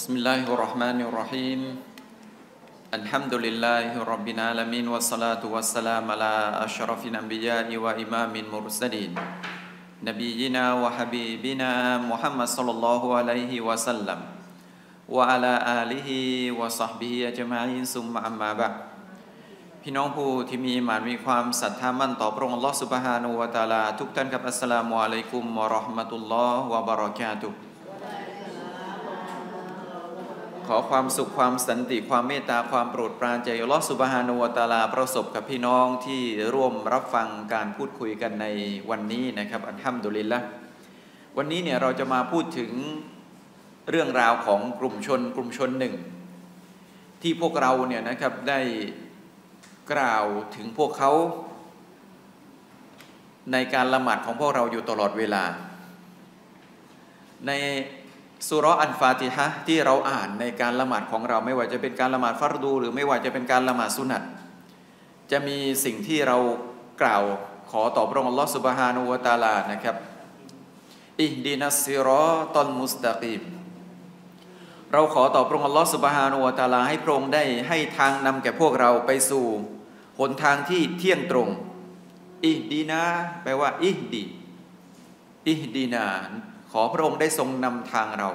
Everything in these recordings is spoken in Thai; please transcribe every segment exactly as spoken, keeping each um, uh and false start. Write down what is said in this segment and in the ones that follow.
بسم الله الرحمن الرحيم الحمد لله رب العالمين والصلاة والسلام على أشرف الأنبياء وإمام المرسلين نبينا وحبيبنا محمد صلى الله عليه وسلم وعلى آله وصحبه أجمعين ثم أما بعد พี่น้องผู้ที่มีหมานมีความศรัทธามั่นต่อพระองค์อัลลอฮฺซุบฮานะฮูวะตะอาลาทุกท่านครับอัสสลามุอะลัยกุมวะเราะห์มะตุลลอฮฺวะบะเราะกาตุฮฺขอความสุขความสันติความเมตตาความโปรดปรานจากอัลลอฮฺซุบฮานะฮูวะตะอาลาประสบกับพี่น้องที่ร่วมรับฟังการพูดคุยกันในวันนี้นะครับอัลฮัมดุลิลละห์วันนี้เนี่ยเราจะมาพูดถึงเรื่องราวของกลุ่มชนกลุ่มชนหนึ่งที่พวกเราเนี่ยนะครับได้กล่าวถึงพวกเขาในการละหมาดของพวกเราอยู่ตลอดเวลาในซูเราะห์อัลฟาติฮะห์ที่เราอ่านในการละหมาดของเราไม่ว่าจะเป็นการละหมาดฟัรดูหรือไม่ว่าจะเป็นการละหมาดสุนัตจะมีสิ่งที่เรากล่าวขอต่อพระองค์อัลลอฮฺซุบฮานะฮูวะตะอาลานะครับอิฮดินัสซิรอตัลมุสตะกีมเราขอต่อพระองค์อัลลอฮฺซุบฮานะฮูวะตะอาลาให้พระองค์ได้ให้ทางนำแก่พวกเราไปสู่หนทางที่เที่ยงตรงอิฮดีนาแปลว่าอิฮดีอิฮดีนาขอพระองค์ได้ทรงนำทางเรา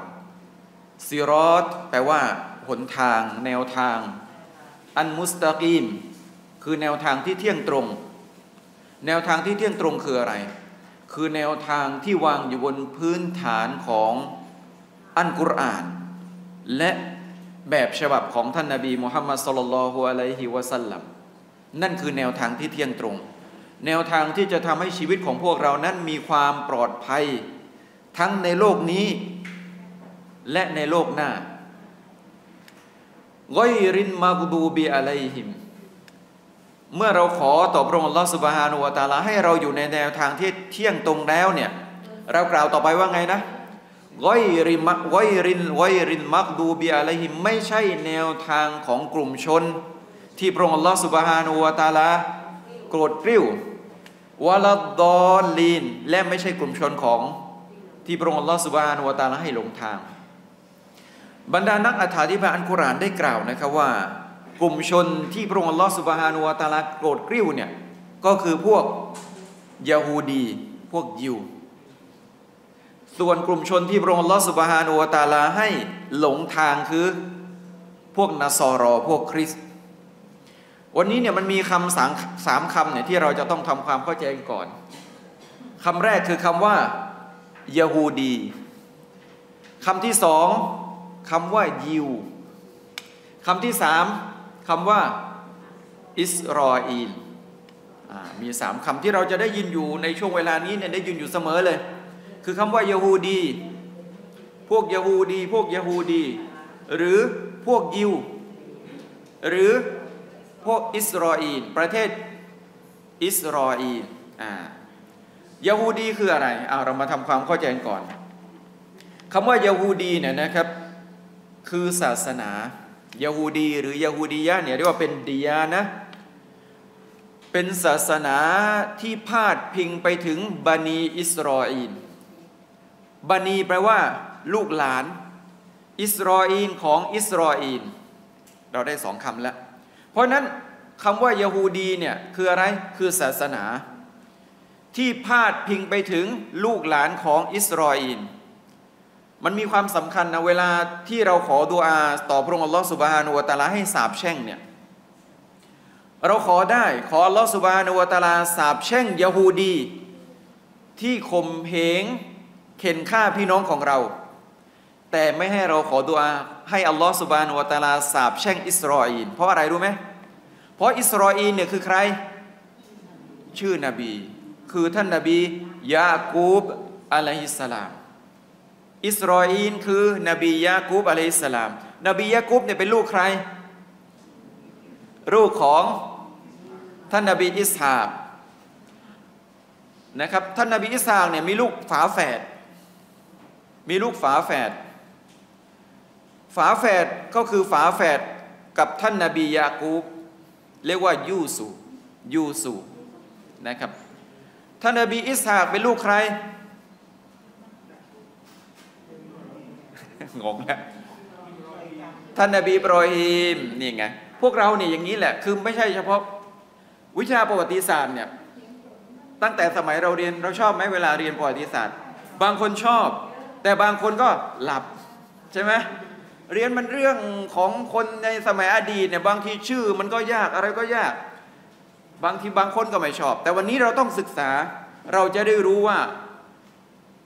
ซิรอตแปลว่าหนทางแนวทางอันมุสตะกีมคือแนวทางที่เที่ยงตรงแนวทางที่เที่ยงตรงคืออะไรคือแนวทางที่วางอยู่บนพื้นฐานของอัลกุรอานและแบบฉบับของท่านนบีมุฮัมมัดศ็อลลัลลอฮุอะลัยฮิวะซัลลัมนั่นคือแนวทางที่เที่ยงตรงแนวทางที่จะทำให้ชีวิตของพวกเรานั้นมีความปลอดภัยทั้งในโลกนี้และในโลกหน้าไกรินมากุดูบีอะลัยฮิมเมื่อเราขอต่อพระองค์อัลลอฮฺซุบฮานะฮูวะตะอาลาให้เราอยู่ในแนวทางที่เที่ยงตรงแล้วเนี่ยเรากล่าวต่อไปว่าไงนะไกริมะไกรินไกรินมักดูบีอะลัยฮิมไม่ใช่แนวทางของกลุ่มชนที่พระองค์อัลลอฮฺซุบฮานะฮูวะตะอาลาโกรธกริ้ววะลัดดอลลีนและไม่ใช่กลุ่มชนของที่พระองค์อัลลอฮฺซุบฮานะฮูวะตะอาลาให้หลงทางบรรดานักอธิบายอัลกุรอานได้กล่าวนะครับว่ากลุ่มชนที่พระองค์อัลลอฮฺซุบฮานะฮูวะตะอาลาโกรธกริ้วเนี่ยก็คือพวกยะฮูดีพวกยิวส่วนกลุ่มชนที่พระองค์อัลลอฮฺซุบฮานะฮูวะตะอาลาให้หลงทางคือพวกนัสรอพวกคริสต์วันนี้เนี่ยมันมีคำสามคำเนี่ยที่เราจะต้องทำความเข้าใจกันก่อนคำแรกคือคำว่ายะฮูดีคำที่สองคำว่ายิวคำที่สามคำว่าอิสราเอลมีสามคำที่เราจะได้ยินอยู่ในช่วงเวลานี้เนี่ยได้ยินอยู่เสมอเลยคือคำว่ายะฮูดีพวกยะฮูดีพวกยะฮูดีหรือพวกยิวหรือพวกอิสราเอลประเทศอิสราเอลยะฮูดีคืออะไรเอาเรามาทำความเข้าใจกันก่อนคำว่ายะฮูดีเนี่ยนะครับคือศาสนายะฮูดีหรือยะฮูดียะเนี่ยเรียกว่าเป็นดียานะเป็นศาสนาที่พาดพิงไปถึงบันีอิสราอีลบันีแปลว่าลูกหลานอิสราอีลของอิสราอีลเราได้สองคำแล้วเพราะนั้นคำว่ายะฮูดีเนี่ยคืออะไรคือศาสนาที่พาดพิงไปถึงลูกหลานของอิสราเอลมันมีความสำคัญนะเวลาที่เราขอดุอาต่อพระองค์อัลลอฮฺซุบฮานะฮูวะตะอาลาให้สาปแช่งเนี่ยเราขอได้ขออัลลอฮฺซุบฮานะฮูวะตะอาลาสาปแช่งยะฮูดีที่ข่มเหงเข็นฆ่าพี่น้องของเราแต่ไม่ให้เราขอดุอาให้อัลลอฮฺซุบฮานะฮูวะตะอาลาสาปแช่งอิสราเอลเพราะอะไรรู้ไหมเพราะอิสราเอลเนี่ยคือใครชื่อนบีคือท่านนบียากูบอะลัยฮิสสลามอิสราอีลคือนบียากูบอะลัยฮิสสลามนบียากูบเนี่ยเป็นลูกใครลูกของท่านนบีอิสฮากนะครับท่านนบีอิสฮากเนี่ยมีลูกฝาแฝดมีลูกฝาแฝดฝาแฝดก็คือฝาแฝดกับท่านนบียากูบเรียกว่ายูซุยูซุนะครับท่านนบีอิสฮากเป็นลูกใคร งงแล้ว ท่านนบีอิบรอฮีมนี่ไงพวกเราเนี่ยอย่างนี้แหละคือไม่ใช่เฉพาะวิชาประวัติศาสตร์เนี่ยตั้งแต่สมัยเราเรียนเราชอบไหมเวลาเรียนประวัติศาสตร์บางคนชอบแต่บางคนก็หลับใช่ไหมเรียนมันเรื่องของคนในสมัยอดีตเนี่ยบางทีชื่อมันก็ยากอะไรก็ยากบางทีบางคนก็ไม่ชอบแต่วันนี้เราต้องศึกษาเราจะได้รู้ว่า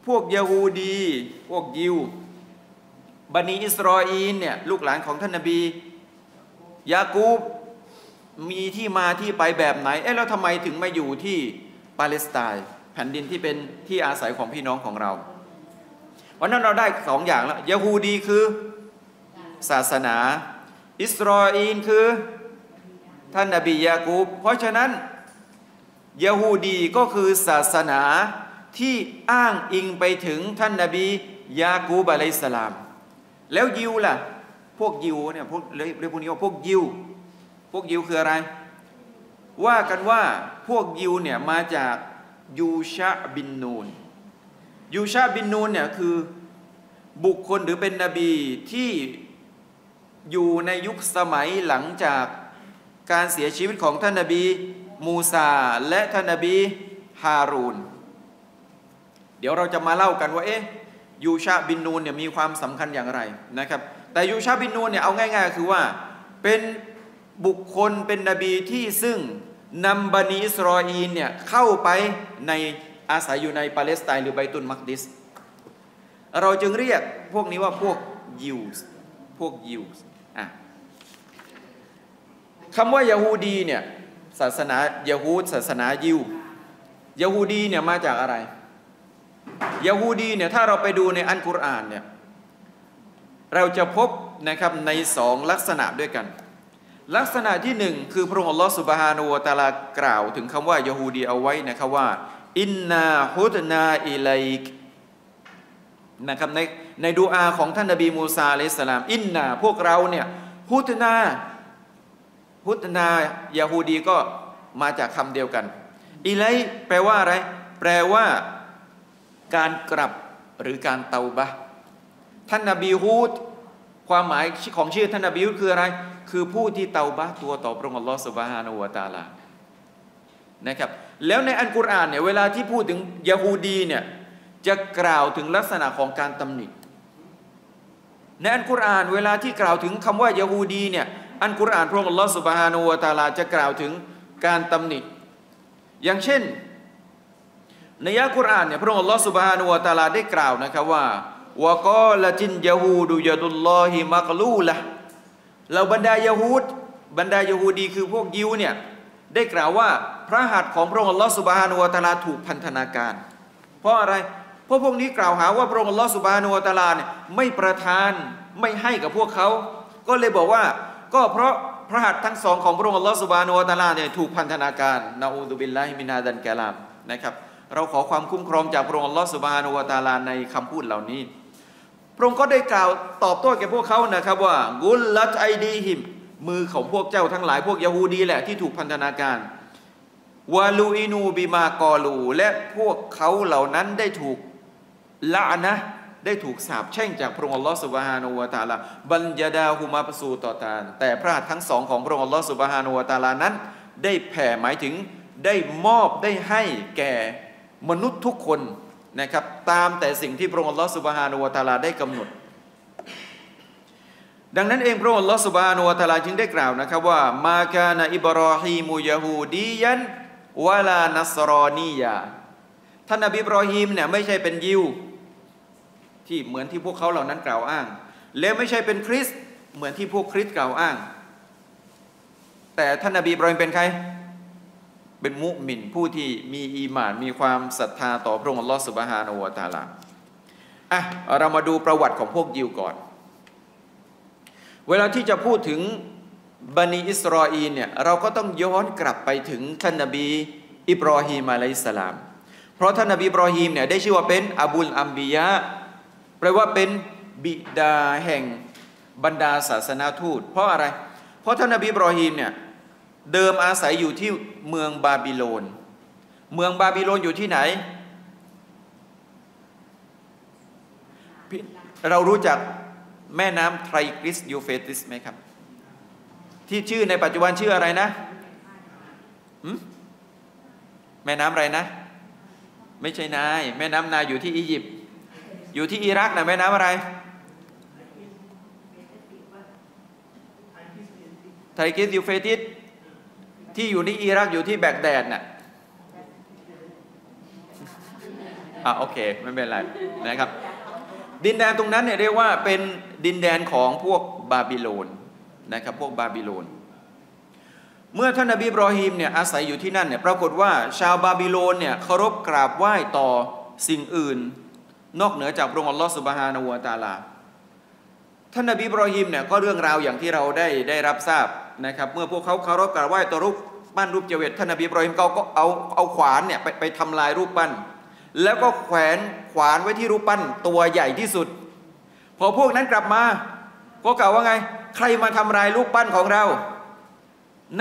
พวกยะฮูดีพวกยิวบันิอิสรออีลเนี่ยลูกหลานของท่านนบียากูบมีที่มาที่ไปแบบไหนเอ๊ะแล้วทำไมถึงมาอยู่ที่ปาเลสไตน์แผ่นดินที่เป็นที่อาศัยของพี่น้องของเราวันนั้นเราได้สองอย่างแล้วยะฮูดีคือศาสนาอิสรออีลคือท่านนบียากูบเพราะฉะนั้นยะฮูดีก็คือศาสนาที่อ้างอิงไปถึงท่านนบียากูบอะลัยฮิสสลามแล้วยิวล่ะพวกยิวเนี่ยพวกเรียกพวกนี้ว่าพวกยิวพวกยิวคืออะไรว่ากันว่าพวกยิวเนี่ยมาจากยูชาบินนูนยูชาบินนูนเนี่ยคือบุคคลหรือเป็นนบีที่อยู่ในยุคสมัยหลังจากการเสียชีวิตของท่านนบีมูซาและท่านนบีฮารูนเดี๋ยวเราจะมาเล่ากันว่าเอ๊ะยูชาบินนูนเนี่ยมีความสำคัญอย่างไรนะครับแต่ยูชาบินนูนเนี่ยเอาง่ายๆคือว่าเป็นบุคคลเป็นนบีที่ซึ่งนำบันิอิสรออีลเนี่ยเข้าไปในอาศัยอยู่ในปาเลสไตน์หรือไบตุลมักดิสเราจึงเรียกพวกนี้ว่าพวกยิวส์พวกยิวส์อ่ะคำว่ายะฮูดีเนี่ยศาสนายะฮูดศาสนายิวยะฮูดีเนี่ยมาจากอะไรยะฮูดีเนี่ยถ้าเราไปดูในอัลกุรอานเนี่ยเราจะพบนะครับในสองลักษณะด้วยกันลักษณะที่หนึ่งคือพระองค์อัลลอฮฺซุบฮานะฮูวะตะอาลากล่าวถึงคำว่ายะฮูดีเอาไว้นะครับว่าอินนาฮุดนาอิลัยกนะครับในในดูอาของท่านนบีมูซาอะลัยฮิสสลามอินนาพวกเราเนี่ยฮุดนาฮุดนายะฮูดีก็มาจากคำเดียวกันอิลัยแปลว่าอะไรแปลว่าการกลับหรือการเตาบะท่านนบีฮูดความหมายของชื่อท่านนบีฮูดคืออะไรคือผู้ที่เตาบะตัวต่อพระองค์อัลลอฮฺซุบฮานะฮูวะตะอาลานะครับแล้วในอัลกุรอานเนี่ยเวลาที่พูดถึงยะฮูดีเนี่ยจะกล่าวถึงลักษณะของการตำหนิในอัลกุรอานเวลาที่กล่าวถึงคำว่ายะฮูดีเนี่ยอัลกุรอานพระองค์อัลลอฮฺซุบฮานะฮูวะตะอาลาจะกล่าวถึงการตำหนิอย่างเช่นในอัลกุรอานเนี่ยพระองค์อัลลอฮฺซุบฮานะฮูวะตะอาลาได้กล่าวนะครับว่าวะกอละจินยะฮูดุยะดุลลอฮิมักลูละเราบรรดายะฮูดบรรดายะฮูดีคือพวกยิวเนี่ยได้กล่าวว่าพระหัตถ์ของพระองค์อัลลอฮฺซุบฮานะฮูวะตะอาลาถูกพันธนาการเพราะอะไรเพราะพวกนี้กล่าวหาว่าพระองค์อัลลอฮฺซุบฮานะฮูวะตะอาลาเนี่ยไม่ประทานไม่ให้กับพวกเขาก็เลยบอกว่าก็เพราะพระหัตถ์ทั้งสองของพระองค์อัลลอฮฺซุบฮานะฮูวะตะอาลาเนี่ยถูกพันธนาการนะอูซุบิลลาฮิมินฮาซัลกะลามนะครับเราขอความคุ้มครองจากพระองค์อัลลอฮฺซุบฮานะฮูวะตะอาลาในคำพูดเหล่านี้พระองค์ก็ได้กล่าวตอบโต้แก่พวกเขานะครับว่ากุลลัตไอดีฮิมมือของพวกเจ้าทั้งหลายพวกยะฮูดีแหละที่ถูกพันธนาการวาลูอินูบิมากอลูและพวกเขาเหล่านั้นได้ถูกละนะได้ถูกสาปแช่งจากพระองค์อัลลอฮฺซุบฮานะฮูวะตะอาลาบัญญาดาฮุมาปสูต่อตานแต่พระหัตถ์ทั้งสองของพระองค์อัลลอฮฺซุบฮานะฮูวะตะอาลานั้นได้แผ่หมายถึงได้มอบได้ให้แก่มนุษย์ทุกคนนะครับตามแต่สิ่งที่พระองค์อัลลอฮฺซุบฮานะฮูวะตะอาลาได้กำหนดดังนั้นเองพระองค์อัลลอฮฺซุบฮานะฮูวะตะอาลาจึงได้กล่าวนะครับว่ามากานะอิบรอฮีมุยะฮูดียันวะลานัสรอนียะท่านนบีอิบรอฮีมเนี่ยไม่ใช่เป็นยิวที่เหมือนที่พวกเขาเหล่านั้นกล่าวอ้างและไม่ใช่เป็นคริสต์เหมือนที่พวกคริสต์กล่าวอ้างแต่ท่านนบีอิบรอฮีมเป็นใครเป็นมุมินผู้ที่มีอีหม่านมีความศรัทธาต่อพระองค์อัลลอฮฺซุบฮานะฮูวะตะอาลาอ่ะเรามาดูประวัติของพวกยิวก่อนเวลาที่จะพูดถึงบันิอิสรออีลเนี่ยเราก็ต้องย้อนกลับไปถึงท่านนบีอิบรอฮีมอะลัยฮิสสลามเพราะท่านนบีอิบรอฮีมเนี่ยได้ชื่อว่าเป็นอบุลอัมบิยะแปลว่าเป็นบิดาแห่งบรรดาศาสนาทูตเพราะอะไรเพราะท่านนบีอิบรอฮีมเนี่ยเดิมอาศัยอยู่ที่เมืองบาบิโลนเมืองบาบิโลนอยู่ที่ไหนเรารู้จัก แม่น้ำไทรกริสยูเฟรติสไหมครับที่ชื่อในปัจจุบันชื่ออะไรนะแม่น้ำอะไรนะไม่ใช่นายแม่น้ำนายอยู่ที่อียิปต์อยู่ที่อิรักนะแม่น้ำอะไรไทรกริสยูเฟรติสที่อยู่ในอิรักอยู่ที่แบกแดดน่ะอ่ะโอเคไม่เป็นไรนะครับดินแดนตรงนั้นเนี่ยเรียกว่าเป็นดินแดนของพวกบาบิโลนนะครับพวกบาบิโลนเมื่อท่านนบีอิบรอฮีมเนี่ยอาศัยอยู่ที่นั่นเนี่ยปรากฏว่าชาวบาบิโลนเนี่ยเคารพกราบไหว้ต่อสิ่งอื่นนอกเหนือจากพระองค์อัลลอฮฺซุบฮานะฮูวะตะอาลาท่านนบีอิบรอฮีมเนี่ยก็เรื่องราวอย่างที่เราได้ได้รับทราบนะครับเมื่อพวกเขาเคารพกราบไหว้ต่อรูปปั้นรูปเจเวตท่านนบีอิบรอฮีมเขาก็เอาเอาขวานเนี่ยไปไปทำลายรูปปั้นแล้วก็แขวนขวานไว้ที่รูปปั้นตัวใหญ่ที่สุดพอพวกนั้นกลับมาก็กล่าวว่าไงใครมาทำลายรูปปั้นของเรา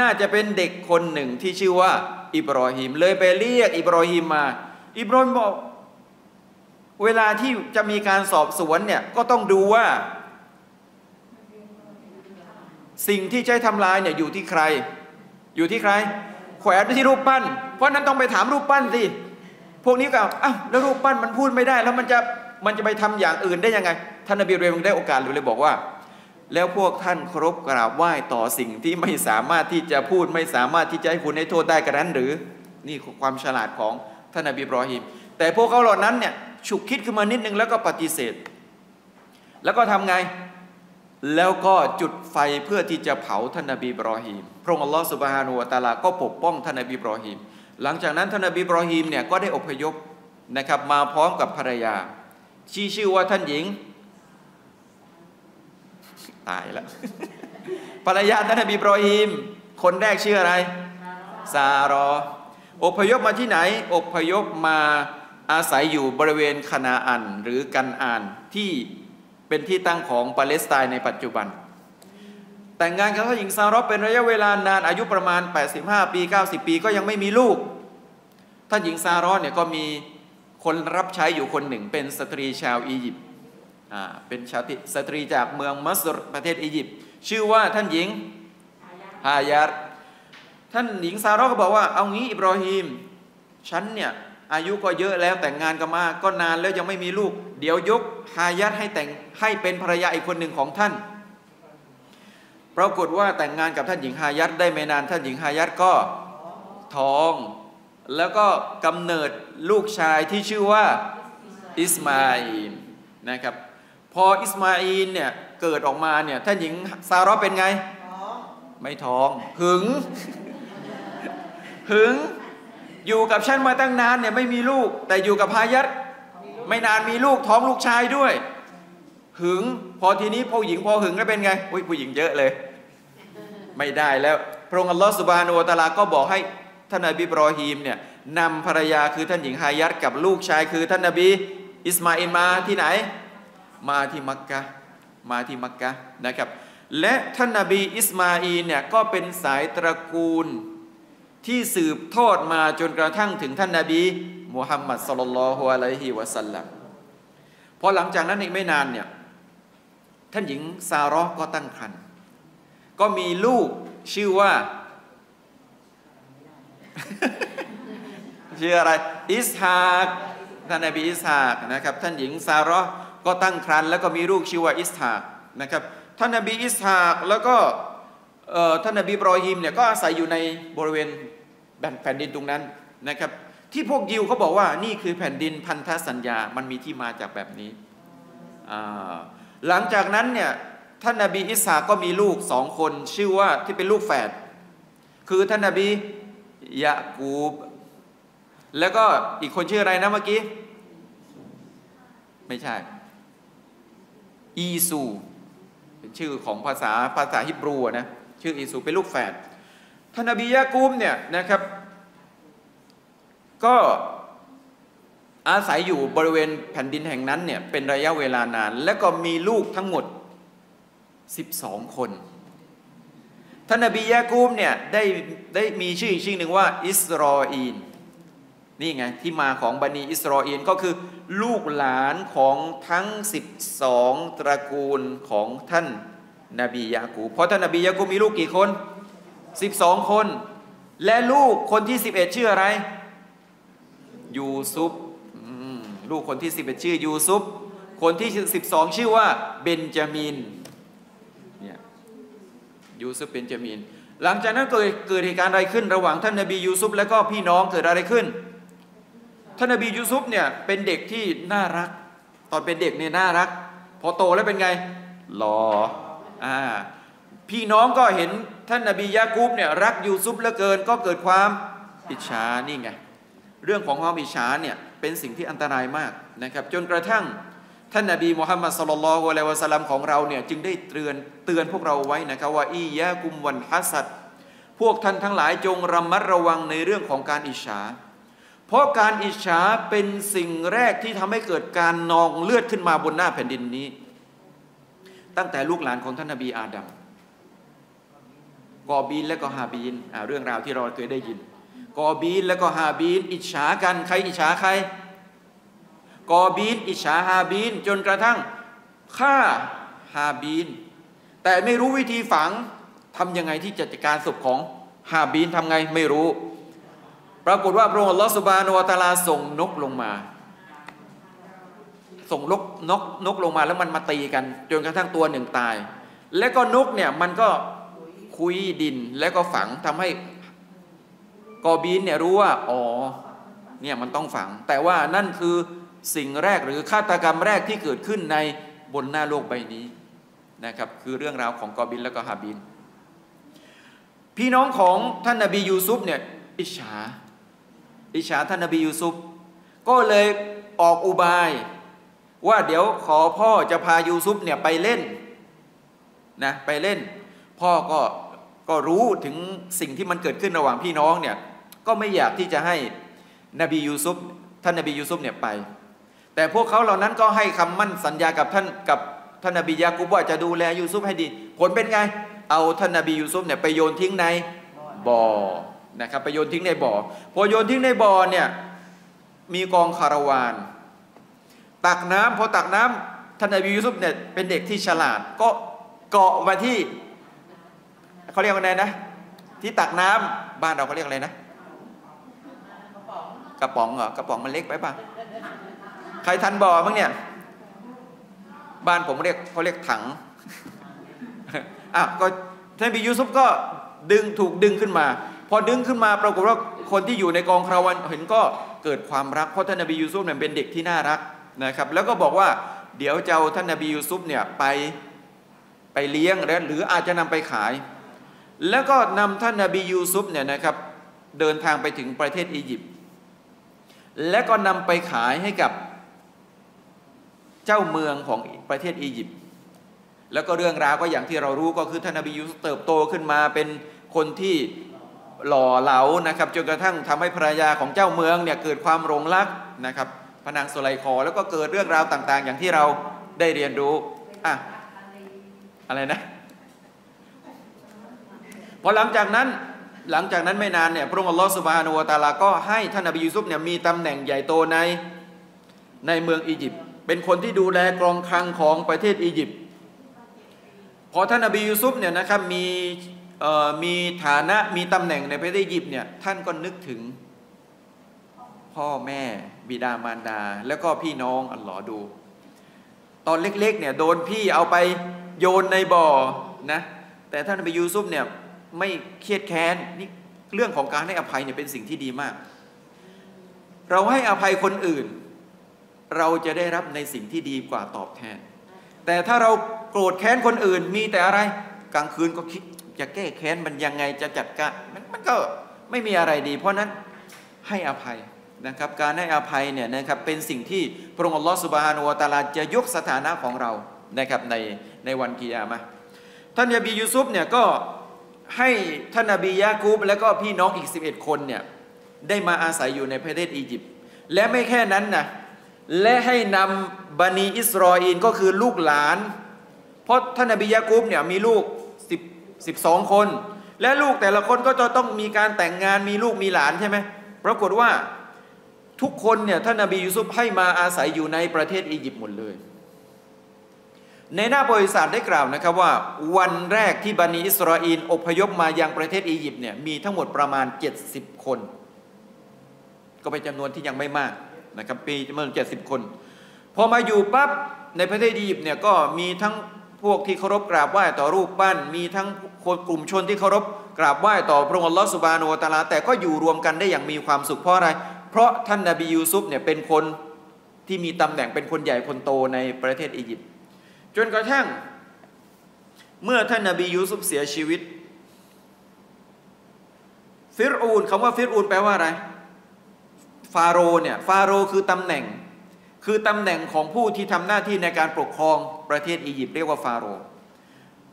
น่าจะเป็นเด็กคนหนึ่งที่ชื่อว่าอิบรอฮีมเลยไปเรียกอิบรอฮีมมาอิบรอฮีมบอกเวลาที่จะมีการสอบสวนเนี่ยก็ต้องดูว่าสิ่งที่ใช้ทำลายเนี่ยอยู่ที่ใครอยู่ที่ใครแขวนไว้ที่รูปปั้นเพราะนั้นต้องไปถามรูปปั้นสิพวกนี้ก็อ้าวแล้วรูปปั้นมันพูดไม่ได้แล้วมันจะมันจะไปทำอย่างอื่นได้ยังไงท่านนบีเรมได้โอกาสเลยบอกว่าแล้วพวกท่านเคารพกราบไหว้ต่อสิ่งที่ไม่สามารถที่จะพูดไม่สามารถที่จะให้คุณให้โทษได้กระนั้นหรือนี่ความฉลาดของท่านนบีอิบรอฮีมแต่พวกเขาเหล่านั้นเนี่ยฉุกคิดขึ้นมานิดนึงแล้วก็ปฏิเสธแล้วก็ทำไงแล้วก็จุดไฟเพื่อที่จะเผาท่านนบีอิบรอฮีมพระองค์อัลลอฮฺซุบฮานะฮูวะตะอาลาก็ปกป้องท่านนบีอิบรอฮีมหลังจากนั้นท่านนบีอิบรอฮีมเนี่ยก็ได้อพยพนะครับมาพร้อมกับภรรยาชี้ชื่อว่าท่านหญิงตายแล้ว ภรรยาท่านนบีอิบรอฮีมคนแรกชื่ออะไรซารออพยพมาที่ไหนอพยพมาอาศัยอยู่บริเวณคานาอันหรือกันอานที่เป็นที่ตั้งของปาเลสไตน์ในปัจจุบันแต่งงานกับท่านหญิงซารอเป็นระยะเวลานานอายุประมาณแปดสิบห้าปีเก้าสิบปีก็ยังไม่มีลูกท่านหญิงซารอเนี่ยก็มีคนรับใช้อยู่คนหนึ่งเป็นสตรีชาวอียิปต์อ่าเป็นชาวสตรีจากเมืองมัสรประเทศอียิปต์ชื่อว่าท่านหญิงฮายัดท่านหญิงซารอก็บอกว่าเอางี้อิบรอฮีมฉันเนี่ยอายุก็เยอะแล้วแต่งงานกันมาก็นานแล้วยังไม่มีลูกเดี๋ยวยกฮายัดให้แต่งให้เป็นภรรยาอีกคนหนึ่งของท่านปรากฏว่าแต่งงานกับท่านหญิงฮายัดได้ไม่นานท่านหญิงฮายัดก็ท้องแล้วก็กำเนิดลูกชายที่ชื่อว่าอิสมาอีนนะครับพออิสมาอีนเนี่ยเกิดออกมาเนี่ยท่านหญิงซารอเป็นไงไม่ท้องหึง หึงอยู่กับฉันมาตั้งนานเนี่ยไม่มีลูกแต่อยู่กับฮายัดไม่นานมีลูกท้องลูกชายด้วยหึงพอทีนี้พอหญิงพอหึงแล้วเป็นไงอุ้ยผู้หญิงเยอะเลยไม่ได้แล้วพระองค์อัลลอฮฺซุบฮานะฮูวะตะอาลาก็บอกให้ท่านนบีอิบรอฮีมเนี่ยนำภรรยาคือท่านหญิงฮายัดกับลูกชายคือท่านนบีอิสมาอินมาที่ไหนมาที่มักกะมาที่มักกะนะครับและท่านนบีอิสมาอีนเนี่ยก็เป็นสายตระกูลที่สืบทอดมาจนกระทั่งถึงท่านนบีมุฮัมมัดศ็อลลัลลอฮุอะลัยฮิวะสัลลัมพอหลังจากนั้นอีกไม่นานเนี่ยท่านหญิงซารอก็ตั้งครรภ์ก็มีลูกชื่อว่า ชื่ออะไรอิสฮากท่านนบีอิสฮากนะครับท่านหญิงซารอก็ตั้งครรภ์แล้วก็มีลูกชื่อว่าอิสฮากนะครับท่านนบีอิสฮากแล้วก็ท่านนบีอิบรอฮีมเนี่ยก็อาศัยอยู่ในบริเวณแผ่นดินตรงนั้นนะครับที่พวกยิวเขาบอกว่านี่คือแผ่นดินพันธสัญญามันมีที่มาจากแบบนี้หลังจากนั้นเนี่ยท่านนบีอิสฮากก็มีลูกสองคนชื่อว่าที่เป็นลูกแฝดคือท่านนบียะกูบแล้วก็อีกคนชื่ออะไรนะเมื่อกี้ไม่ใช่อีซูเป็นชื่อของภาษาภาษาฮิบรูนะชื่ออีซูเป็นลูกแฝดท่านนบียะกูบเนี่ยนะครับก็อาศัยอยู่บริเวณแผ่นดินแห่งนั้นเนี่ยเป็นระยะเวลานานและก็มีลูกทั้งหมดสิบสองคนท่านนบียะกูบเนี่ยได้ได้มีชื่ออีกชื่อหนึ่งว่าอิสรออีน นี่ไงที่มาของบันีอิสรออีลก็คือลูกหลานของทั้งสิบสองตระกูลของท่านนบียากูบเพราะท่านนบียากูบมีลูกกี่คนสิบสองคนและลูกคนที่สิบเอ็ดชื่ออะไรยูซุฟลูกคนที่สิบเอ็ดชื่อยูซุฟคนที่สิบสองชื่อว่าเบนจามินเนี่ยยูซุฟเบนจามินหลังจากนั้นเกิดเกิดเหตุการณ์อะไรขึ้นระหว่างท่านนบียูซุฟและก็พี่น้องเกิดอะไรขึ้นท่านนบียูซุฟเนี่ยเป็นเด็กที่น่ารักตอนเป็นเด็กเนี่ยน่ารักพอโตแล้วเป็นไงหล่ออ่าพี่น้องก็เห็นท่านนบียากูบเนี่ยรักยูซุฟเหลือเกินก็เกิดความอิจฉานี่ไงเรื่องของความอิจฉาเนี่ยเป็นสิ่งที่อันตรายมากนะครับจนกระทั่งท่านนบีมุฮัมมัดศ็อลลัลลอฮุอะลัยฮิวะซัลลัมของเราเนี่ยจึงได้เตือนเตือนพวกเราไว้นะครับว่าอียะกุมวันฮัสัดพวกท่านทั้งหลายจงระมัดระวังในเรื่องของการอิจฉาเพราะการอิจฉาเป็นสิ่งแรกที่ทำให้เกิดการนองเลือดขึ้นมาบนหน้าแผ่นดินนี้ตั้งแต่ลูกหลานของท่านนบีอาดัมกอบีนและก็ฮาบีนเรื่องราวที่เราเคยได้ยินกอบีนและก็ฮาบีนอิจฉากันใครอิจฉาใครกอบีนอิจฉาฮาบีนจนกระทั่งฆ่าฮาบีนแต่ไม่รู้วิธีฝังทำยังไงที่จัดการศพของฮาบีนทำไงไม่รู้ปรากฏว่าพระองค์อัลลอฮฺซุบฮานะฮูวะตะอาลาส่งนกลงมาส่งนกนกนกลงมาแล้วมันมาตีกันจนกระทั่งตัวหนึ่งตายและก็นกเนี่ยมันก็คุยดินแล้วก็ฝังทำให้กอบีนเนี่ยรู้ว่าอ๋อเนี่ยมันต้องฝังแต่ว่านั่นคือสิ่งแรกหรือฆาตกรรมแรกที่เกิดขึ้นในบนหน้าโลกใบนี้นะครับคือเรื่องราวของกอบินและก็ฮาบินพี่น้องของท่านนบียูซุฟเนี่ยอิจฉาอิจฉาท่านนบียูซุฟก็เลยออกอุบายว่าเดี๋ยวขอพ่อจะพายูซุฟเนี่ยไปเล่นนะไปเล่นพ่อก็ก็รู้ถึงสิ่งที่มันเกิดขึ้นระหว่างพี่น้องเนี่ยก็ไม่อยากที่จะให้นบียูซุฟท่านนบียูซุฟเนี่ยไปแต่พวกเขาเหล่านั้นก็ให้คำมั่นสัญญากับท่านกับท่านนบียากูบว่าจะดูแลยูซุฟให้ดีผลเป็นไงเอาท่านนบียูซุฟเนี่ยไปโยนทิ้งในบ่อนะครับไปโยนทิ้งในบ่อพอโยนทิ้งในบ่อเนี่ยมีกองคาราวานตักน้ำพอตักน้ำท่านนบียูซุฟเนี่ยเป็นเด็กที่ฉลาดก็เกาะมาที่เขาเรียกว่าไงนะที่ตักน้ำบ้านเราเขาเรียกอะไรนะกระป๋องเหรอกระป๋องมันเล็กไปป่ะใครทันบ่อบ้างเนี่ยบ้านผมเรียกเขาเรียกถังอ่ะก็ท่านนบียูซุฟก็ดึงถูกดึงขึ้นมาพอดึงขึ้นมาปรากฏว่าคนที่อยู่ในกองคาราวานเห็นก็เกิดความรักเพราะท่านนบียูซุฟเนี่ยเป็นเด็กที่น่ารักนะครับแล้วก็บอกว่าเดี๋ยวจะเอาท่านนบียูซุฟเนี่ยไปไปเลี้ยงแล้วหรืออาจจะนำไปขายแล้วก็นำท่านนบียูซุฟเนี่ยนะครับเดินทางไปถึงประเทศอียิปต์และก็นำไปขายให้กับเจ้าเมืองของประเทศอียิปต์แล้วก็เรื่องราวก็อย่างที่เรารู้ก็คือท่านนบียูซุฟเติบโตขึ้นมาเป็นคนที่หล่อเหลานะครับจนกระทั่งทำให้ภรรยาของเจ้าเมืองเนี่ยเกิดความหลงรักนะครับพระนางสุไลคอแล้วก็เกิดเรื่องราวต่างๆอย่างที่เราได้เรียนรู้อ่ะอะไรนะพอหลังจากนั้นหลังจากนั้นไม่นานเนี่ยพระองค์อัลลอฮฺซุบฮานะฮูวะตะอาลาก็ให้ท่านนบียูซุฟเนี่ยมีตำแหน่งใหญ่โตในในเมืองอียิปต์เป็นคนที่ดูแลกองคลังของประเทศอียิปต์พอท่านนบียูซุฟเนี่ยนะครับมีมีฐานะมีตำแหน่งในประเทศอียิปต์เนี่ยท่านก็นึกถึงพ่อแม่บิดามารดาแล้วก็พี่น้องอัลลอฮฺดูตอนเล็กๆเนี่ยโดนพี่เอาไปโยนในบ่อนะแต่ท่านนบียูซุฟเนี่ยไม่เครียดแค้นนี่เรื่องของการให้อภัยเนี่ยเป็นสิ่งที่ดีมากเราให้อภัยคนอื่นเราจะได้รับในสิ่งที่ดีกว่าตอบแทนแต่ถ้าเราโกรธแค้นคนอื่นมีแต่อะไรกลางคืนก็คิดจะแก้แค้นมันยังไงจะจัดการมันก็ไม่มีอะไรดีเพราะนั้นให้อภัยนะครับการให้อภัยเนี่ยนะครับเป็นสิ่งที่พระองค์อัลลอฮฺซุบฮานะฮูวะตะอาลาจะยกสถานะของเรานะครับในในวันกิยามะห์ท่านนบียูซุฟเนี่ยก็ให้ท่านนบียากูบและก็พี่น้องอีกสิบเอ็ดคนเนี่ยได้มาอาศัยอยู่ในประเทศอียิปต์และไม่แค่นั้นนะและให้นำบันีอิสรออีลก็คือลูกหลานเพราะท่านนบียากูบเนี่ยมีลูกสิบสองคนและลูกแต่ละคนก็จะต้องมีการแต่งงานมีลูกมีหลานใช่ไหมปรากฏว่า ทุกคนเนี่ยท่านนบียูซุฟให้มาอาศัยอยู่ในประเทศอียิปต์หมดเลยในหน้าประวัติศาสตร์ได้กล่าวนะครับว่าวันแรกที่บันิอิสราอีลอพยพมายังประเทศอียิปต์เนี่ยมีทั้งหมดประมาณเจ็ดสิบคนก็เป็นจำนวนที่ยังไม่มากนะครับปีจำนวนเจ็ดสิบคนพอมาอยู่ปั๊บในประเทศอียิปต์เนี่ยก็มีทั้งพวกที่เคารพกราบไหว้ต่อรูปปั้นมีทั้งคนกลุ่มชนที่เคารพกราบไหว้ต่อพระองค์อัลลอฮฺซุบฮานะฮูวะตะอาลาแต่ก็อยู่รวมกันได้อย่างมีความสุขเพราะอะไรเพราะท่านนบียูซุฟเนี่ยเป็นคนที่มีตำแหน่งเป็นคนใหญ่คนโตในประเทศอียิปต์จนกระทั่งเมื่อท่านนบียูซุฟเสียชีวิตฟิรูนคำว่าฟิรูนแปลว่าอะไรฟาโรห์เนี่ยฟาโรห์คือตำแหน่งคือตำแหน่งของผู้ที่ทำหน้าที่ในการปกครองประเทศอียิปต์เรียกว่าฟาโรห์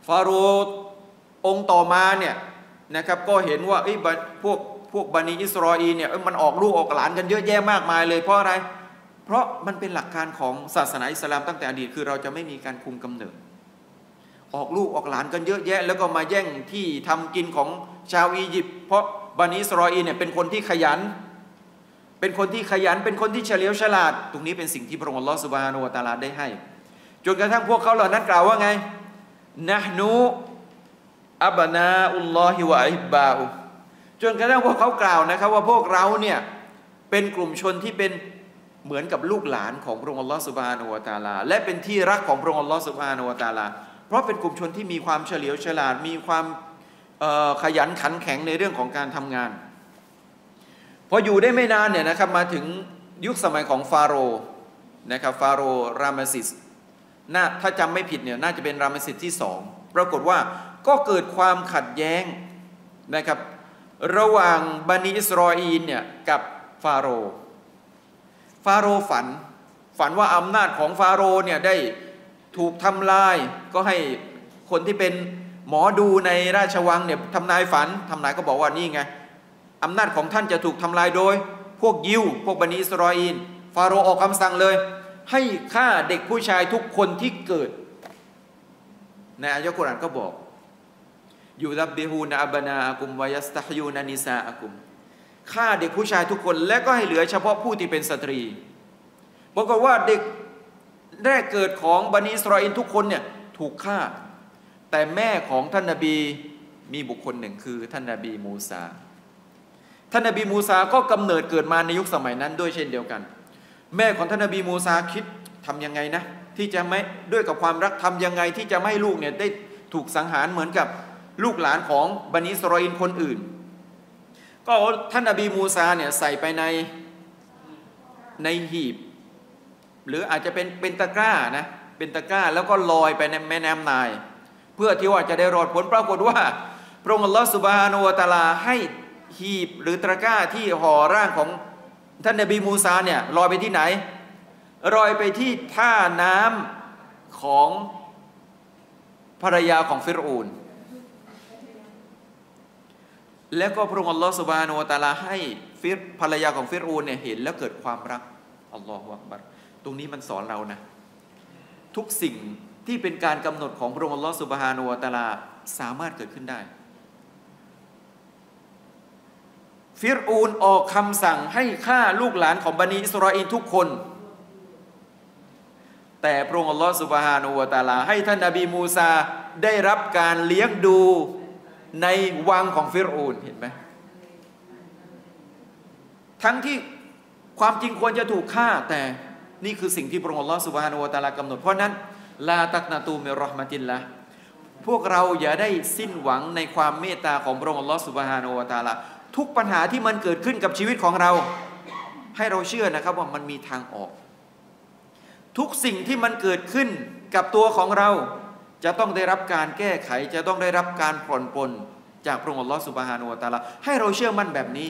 ฟาโรห์องค์ต่อมาเนี่ยนะครับก็เห็นว่าไอ้พวกพวกบันิอิสรออีลเนี่ยมันออกลูกออกหลานกันเยอะแยะมากมายเลยเพราะอะไรเพราะมันเป็นหลักการของศาสนาอิสลามตั้งแต่อดีตคือเราจะไม่มีการคุมกำเนิดออกลูกออกหลานกันเยอะแยะแล้วก็มาแย่งที่ทำกินของชาวอียิปต์เพราะบันิอิสรออีลเนี่ยเป็นคนที่ขยันเป็นคนที่ขยันเป็นคนที่เฉลียวฉลาดตรงนี้เป็นสิ่งที่พระองค์อัลลอฮฺซุบฮานะฮูวะตะอาลาได้ให้จนกระทั่งพวกเขาเหล่านั้นกล่าวว่าไงนะฮ์นูอับนาอุลลอฮิวะอิบบาอุจนกระทั่งพวกเขากล่าวนะครับว่าพวกเราเนี่ยเป็นกลุ่มชนที่เป็นเหมือนกับลูกหลานของพระองค์อัลลอฮฺซุบฮานะฮูวะตะอาลาและเป็นที่รักของพระองค์อัลลอฮฺซุบฮานะฮูวะตะอาลาเพราะเป็นกลุ่มชนที่มีความเฉลียวฉลาดมีความขยันขันแข็งในเรื่องของการทำงานพออยู่ได้ไม่นานเนี่ยนะครับมาถึงยุคสมัยของฟาโรห์นะครับฟาโรห์ราเมซิสน่าถ้าจำไม่ผิดเนี่ยน่าจะเป็นราเมซิสที่สองปรากฏว่าก็เกิดความขัดแย้งนะครับระหว่างบันิอิสรออีลเนี่ยกับฟาโรห์ฟาโรห์ฝันฝันว่าอำนาจของฟาโรห์เนี่ยได้ถูกทำลายก็ให้คนที่เป็นหมอดูในราชวังเนี่ยทำนายฝันทำนายก็บอกว่านี่ไงอำนาจของท่านจะถูกทำลายโดยพวกยิวพวกบันิอิสรออีลฟาโรห์ออกคำสั่งเลยให้ฆ่าเด็กผู้ชายทุกคนที่เกิดในอายะห์กุรอานก็บอกยูซับบิฮูนะอับนาอะกุมวะยัสตะฮยูนะนิซาอะกุมฆ่าเด็กผู้ชายทุกคนและก็ให้เหลือเฉพาะผู้ที่เป็นสตรีบอกว่าเด็กแรกเกิดของบันิอิสรออีลทุกคนเนี่ยถูกฆ่าแต่แม่ของท่านนบีมีบุคคลหนึ่งคือท่านนบีมูซาท่านนบีมูซาก็กำเนิดเกิดมาในยุคสมัยนั้นด้วยเช่นเดียวกันแม่ของท่านนบีมูซาคิดทํำยังไงนะที่จะไม่ด้วยกับความรักทำยังไงที่จะไม่ให้ลูกเนี่ยได้ถูกสังหารเหมือนกับลูกหลานของบันิอิสรออีลคนอื่นก็ท่านนบีมูซาเนี่ยใส่ไปในในหีบหรืออาจจะเป็นเป็นตะกร้านะเป็นตะกร้าแล้วก็ลอยไปในแม่น้ำไนล์เพื่อที่ว่าจะได้รอดผลปรากฏว่าพระองค์อัลลอฮฺซุบฮานะฮูวะตะอาลาให้หีบหรือตะกร้าที่ห่อร่างของท่านนบีมูซาเนี่ยลอยไปที่ไหนลอยไปที่ท่าน้ำของภรรยาของฟิรอูนแล้วก็พระองค์อัลลอฮฺซุบฮานะฮูวะตะอาลาให้ฟิรภรรยาของฟิรอูนเนี่ยเห็นแล้วเกิดความรักอัลลอฮฺอักบัรตรงนี้มันสอนเรานะทุกสิ่งที่เป็นการกำหนดของพระองค์อัลลอฮฺซุบฮานะฮูวะตะอาลาสามารถเกิดขึ้นได้ฟิรอูนออกคำสั่งให้ฆ่าลูกหลานของบันิอิสรออีลทุกคนแต่พระองค์อัลลอฮฺซุบฮานะฮูวะตะอาลาให้ท่านนบีมูซาได้รับการเลี้ยงดูในวังของฟิรอูนเห็นไหมทั้งที่ความจริงควรจะถูกฆ่าแต่นี่คือสิ่งที่พระองค์อัลลอฮฺซุบฮานะฮูวะตะอาลากำหนดเพราะนั้นลาตักนาตูมิรอห์มะติลละพวกเราอย่าได้สิ้นหวังในความเมตตาของพระองค์อัลลอฮฺซุบฮานะฮูวะตะอาลาทุกปัญหาที่มันเกิดขึ้นกับชีวิตของเราให้เราเชื่อนะครับว่ามันมีทางออกทุกสิ่งที่มันเกิดขึ้นกับตัวของเราจะต้องได้รับการแก้ไขจะต้องได้รับการผ่อนปลนจากพระองค์อัลลอฮฺซุบฮานะฮูวะตะอาลาให้เราเชื่อมั่นแบบนี้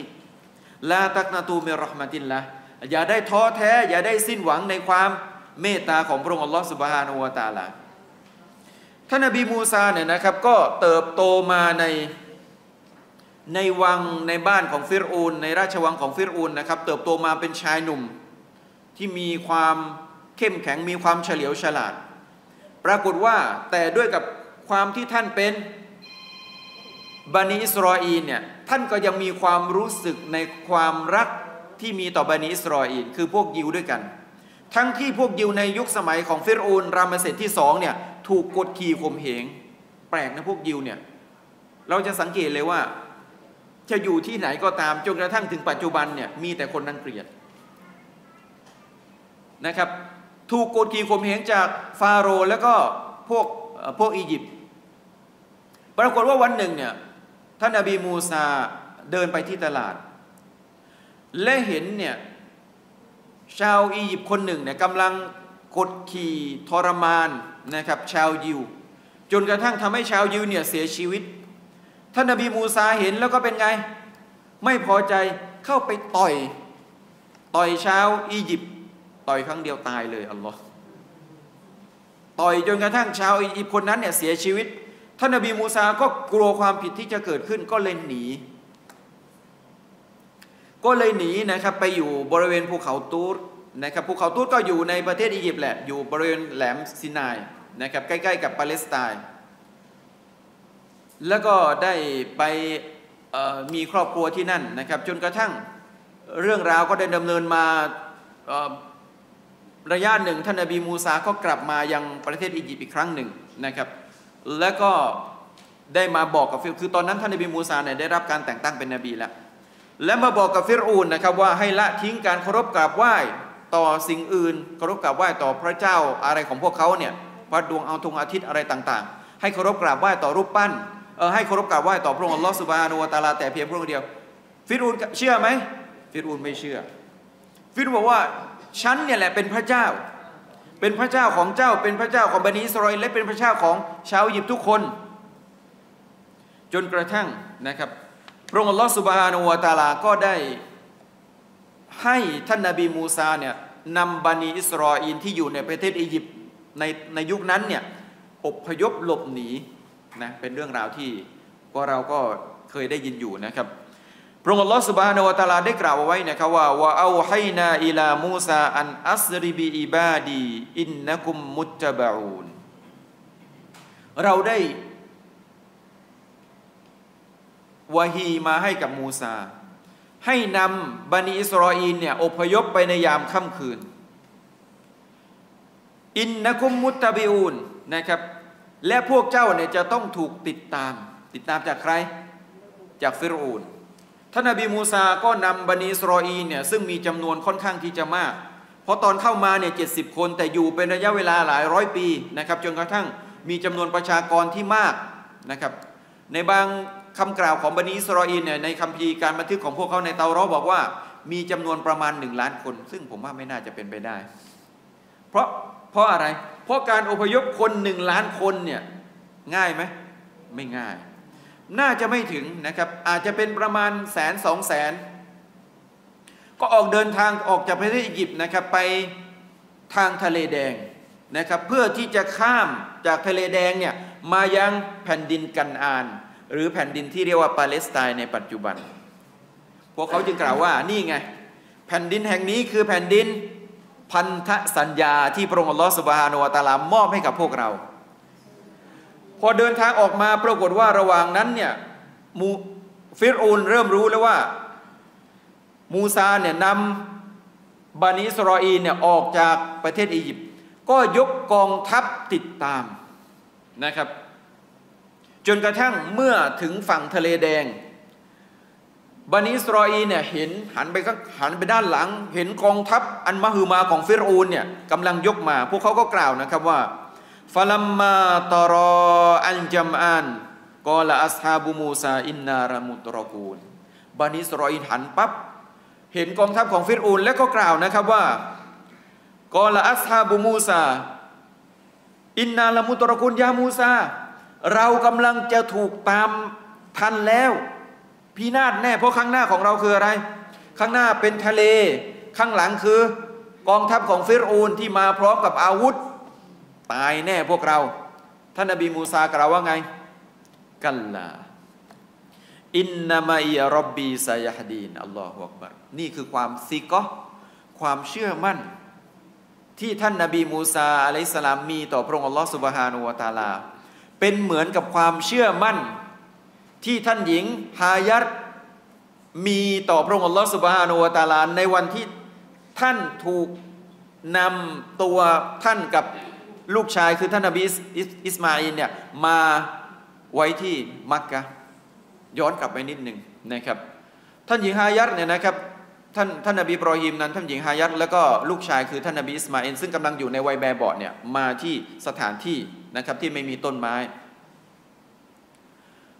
ลาตักนาตูมิรอห์มะติลละอย่าได้ท้อแท้อย่าได้สิ้นหวังในความเมตตาของพระองค์อัลลอฮฺซุบฮานะฮูวะตะอาลาท่านนบีมูซาเนี่ยนะครับก็เติบโตมาในในวังในบ้านของฟิรอูนในราชวังของฟิรอูนนะครับเติบโตมาเป็นชายหนุ่มที่มีความเข้มแข็งมีความเฉลียวฉลาดปรากฏว่าแต่ด้วยกับความที่ท่านเป็นบันิอิสรออีลเนี่ยท่านก็ยังมีความรู้สึกในความรัก ที่มีต่อบันิอิสรออีลคือพวกยิวด้วยกันทั้งที่พวกยิวในยุคสมัยของฟิรอูนรามเสดที่สองเนี่ยถูกกดขี่ข่มเหงแปลกนะพวกยิวเนี่ยเราจะสังเกตเลยว่าจะอยู่ที่ไหนก็ตามจนกระทั่งถึงปัจจุบันเนี่ยมีแต่คนรังเกียจนะครับถูกกดขี่ข่มเหงจากฟาโรห์แล้วก็พวกพวกอียิปต์ปรากฏว่าวันหนึ่งเนี่ยท่านนบีมูซาเดินไปที่ตลาดและเห็นเนี่ยชาวอียิปต์คนหนึ่งเนี่ยกำลังกดขี่ทรมานนะครับชาวยิวจนกระทั่งทำให้ชาวยิวเนี่ยเสียชีวิตท่านนบีมูซาเห็นแล้วก็เป็นไงไม่พอใจเข้าไปต่อยต่อยชาวอียิปต์ต่อยครั้งเดียวตายเลยอัลลอฮ์ต่อยจนกระทั่งชาวอียิปต์คนนั้นเนี่ยเสียชีวิตท่านนบีมูซาก็กลัวความผิดที่จะเกิดขึ้นก็เลยหนีก็เลยหนีนะครับไปอยู่บริเวณภูเขาตูรนะครับภูเขาตูรก็อยู่ในประเทศอียิปต์แหละอยู่บริเวณแหลมซินายนะครับใกล้ๆกับปาเลสไตน์แล้วก็ได้ไปมีครอบครัวที่นั่นนะครับจนกระทั่งเรื่องราวก็ได้ดำเนินมาระยะหนึ่งท่านนบีมูซาก็กลับมายังประเทศอียิปต์อีกครั้งหนึ่งนะครับแล้วก็ได้มาบอกกับฟิรคือตอนนั้นท่านนบีมูซาเนี่ยได้รับการแต่งตั้งเป็นนบีแล้วและมาบอกกับฟิรอูนนะครับว่าให้ละทิ้งการเคารพกราบไหว้ต่อสิ่งอื่นเคารพกราบไหว้ต่อพระเจ้าอะไรของพวกเขาเนี่ยพระดวงเอาธงอาทิตย์อะไรต่างๆให้เคารพกราบไหว้ต่อรูปปั้นเออให้เคารพกราบไหว้ต่อพระองค์อัลลอฮฺซุบฮานะฮูวะตะอาลาแต่เพียงพระองค์เดียวฟิรอูนเชื่อไหมฟิรอูนไม่เชื่อฟิรอูนบอกว่าฉันเนี่ยแหละเป็นพระเจ้าเป็นพระเจ้าของเจ้าเป็นพระเจ้าของบันิอิสรออีลและเป็นพระเจ้าของชาวอียิปต์ทุกคนจนกระทั่งนะครับพระองค์อัลลอฮฺซุบฮานะฮูวะตะอาลาก็ได้ให้ท่านนบีมูซาเนี่ยนำบันิอิสรออีลที่อยู่ในประเทศอียิปต์ในในยุคนั้นเนี่ยอพยพหลบหนีนะเป็นเรื่องราวที่ก็เราก็เคยได้ยินอยู่นะครับพระองค์อัลลอฮฺซุบฮานะฮูวะตะอาลาได้กล่าวไว้นะครับว่าวะเอาให้นาอิลามูซาอันอัสริบิอิบาดีอินนะกุมมุตตะบะอูนเราได้วะฮีมาให้กับมูซาให้นำบันิอิสรออีลเนี่ยอพยพไปในยามค่ำคืนอินนะกุมมุตตะบิอูนนะครับและพวกเจ้าเนี่ยจะต้องถูกติดตามติดตามจากใครจากฟิรอูนท่านนบีมูซาก็นำบันิอิสรออีลเนี่ยซึ่งมีจำนวนค่อนข้างที่จะมากเพราะตอนเข้ามาเนี่ยเจ็ดสิบคนแต่อยู่เป็นระยะเวลาหลายร้อยปีนะครับจนกระทั่งมีจำนวนประชากรที่มากนะครับในบางคำกล่าวของบันิอิสรออีลเนี่ยในคัมภีร์การบันทึกของพวกเขาในเตารอบอกว่ามีจำนวนประมาณหนึ่งล้านคนซึ่งผมว่าไม่น่าจะเป็นไปได้เพราะเพราะอะไรเพราะการอพยพคนหนึ่งล้านคนเนี่ยง่ายไหมไม่ง่ายน่าจะไม่ถึงนะครับอาจจะเป็นประมาณแสนสองแสนก็ออกเดินทางออกจากประเทศอียิปต์นะครับไปทางทะเลแดงนะครับเพื่อที่จะข้ามจากทะเลแดงเนี่ยมายังแผ่นดินกันอานหรือแผ่นดินที่เรียกว่าปาเลสไตน์ในปัจจุบันพวกเขาจึงกล่าวว่านี่ไงแผ่นดินแห่งนี้คือแผ่นดินพันธสัญญาที่พระองค์อัลลอฮฺซุบฮานะฮูวะตะอาลามอบให้กับพวกเราพอเดินทางออกมาปรากฏว่าระหว่างนั้นเนี่ยมูฟิรอูนเริ่มรู้แล้วว่ามูซาเนี่ยนำบันิอิสรออีลเนี่ยออกจากประเทศอียิปต์ก็ยกกองทัพติดตามนะครับจนกระทั่งเมื่อถึงฝั่งทะเลแดงบันิอิสรออีลเนี่ยเห็นหันไปข้างหันไปด้านหลังเห็นกองทัพอันมหึมาของฟิรอูนเนี่ยกำลังยกมาพวกเขาก็กล่าวนะครับว่าฟลัมมาตรออันจัมอันกอลาอัสฮาบุมูซาอินนารมุตรกูลบันิอิสรออีลหันปั๊บเห็นกองทัพของฟิรอูนแล้วก็กล่าวนะครับว่ากอลาอัสฮาบุมูซาอินนารมุตรกูลยามูซาเรากำลังจะถูกตามทันแล้วพินาศแน่เพราะข้างหน้าของเราคืออะไรข้างหน้าเป็นทะเลข้างหลังคือกองทัพของฟิรอูนที่มาพร้อมกับอาวุธตายแน่พวกเราท่านนบีมูซากล่าวว่าไงกัลลาอินนามัยร็อบบีซายะฮดีนอัลลอฮฺอักบัรนี่คือความซิกะห์ความเชื่อมั่นที่ท่านนบีมูซาอะลัยฮิสสลามมีต่อพระองค์อัลลอฮฺซุบฮานะฮูวะตะอาลาเป็นเหมือนกับความเชื่อมั่นที่ท่านหญิงฮายัร มีต่อพระองค์อัลลอฮฺซุบฮานะฮูวะตะอาลาในวันที่ท่านถูกนำตัวท่านกับลูกชายคือท่านนบีอิสมาอิลเนี่ยมาไว้ที่มักกะฮ์ย้อนกลับไปนิดหนึ่งนะครับท่านหญิงฮายัดเนี่ยนะครับท่านท่านนบีบรอฮีมนั้นท่านหญิงฮายัดแล้วก็ลูกชายคือท่านนบีอิสมาอิลซึ่งกำลังอยู่ในวัยแบเบาะเนี่ยมาที่สถานที่นะครับที่ไม่มีต้นไม้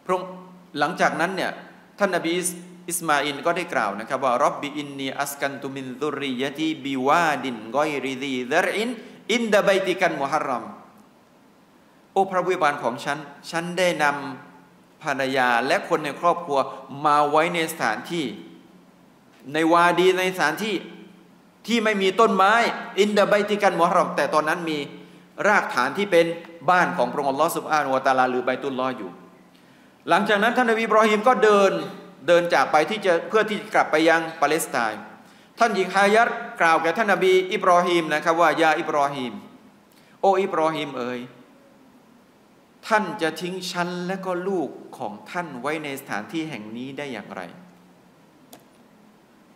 พระองค์หลังจากนั้นเนี่ยท่านนบีอิสมาอิลก็ได้กล่าวนะครับว่าร็อบบิอินนีอัสกันตุมินซุริยะติบิวาดินกอยริซีซะรินอินดะบัยติกันมุฮัรรัมโอ้พระผู้บานของฉันฉันได้นำภรรยาและคนในครอบครัวมาไว้ในสถานที่ในวาดีในสถานที่ที่ไม่มีต้นไม้อินดะบัยติกันมุฮัรรัมแต่ตอนนั้นมีรากฐานที่เป็นบ้านของพระองค์อัลลอฮฺซุบฮานะฮูวะตะอาลาหรือบัยตุลลอฮ์อยู่หลังจากนั้นท่านนบีอิบรอฮีมก็เดินเดินจากไปที่จะเพื่อที่กลับไปยังปาเลสไตน์ท่านหญิงฮายัดกล่าวแก่ท่านนบีอิบรอฮีมนะครับว่ายาอิบรอฮีมโออิบรอฮีมเอ๋ยท่านจะทิ้งฉันและก็ลูกของท่านไว้ในสถานที่แห่งนี้ได้อย่างไร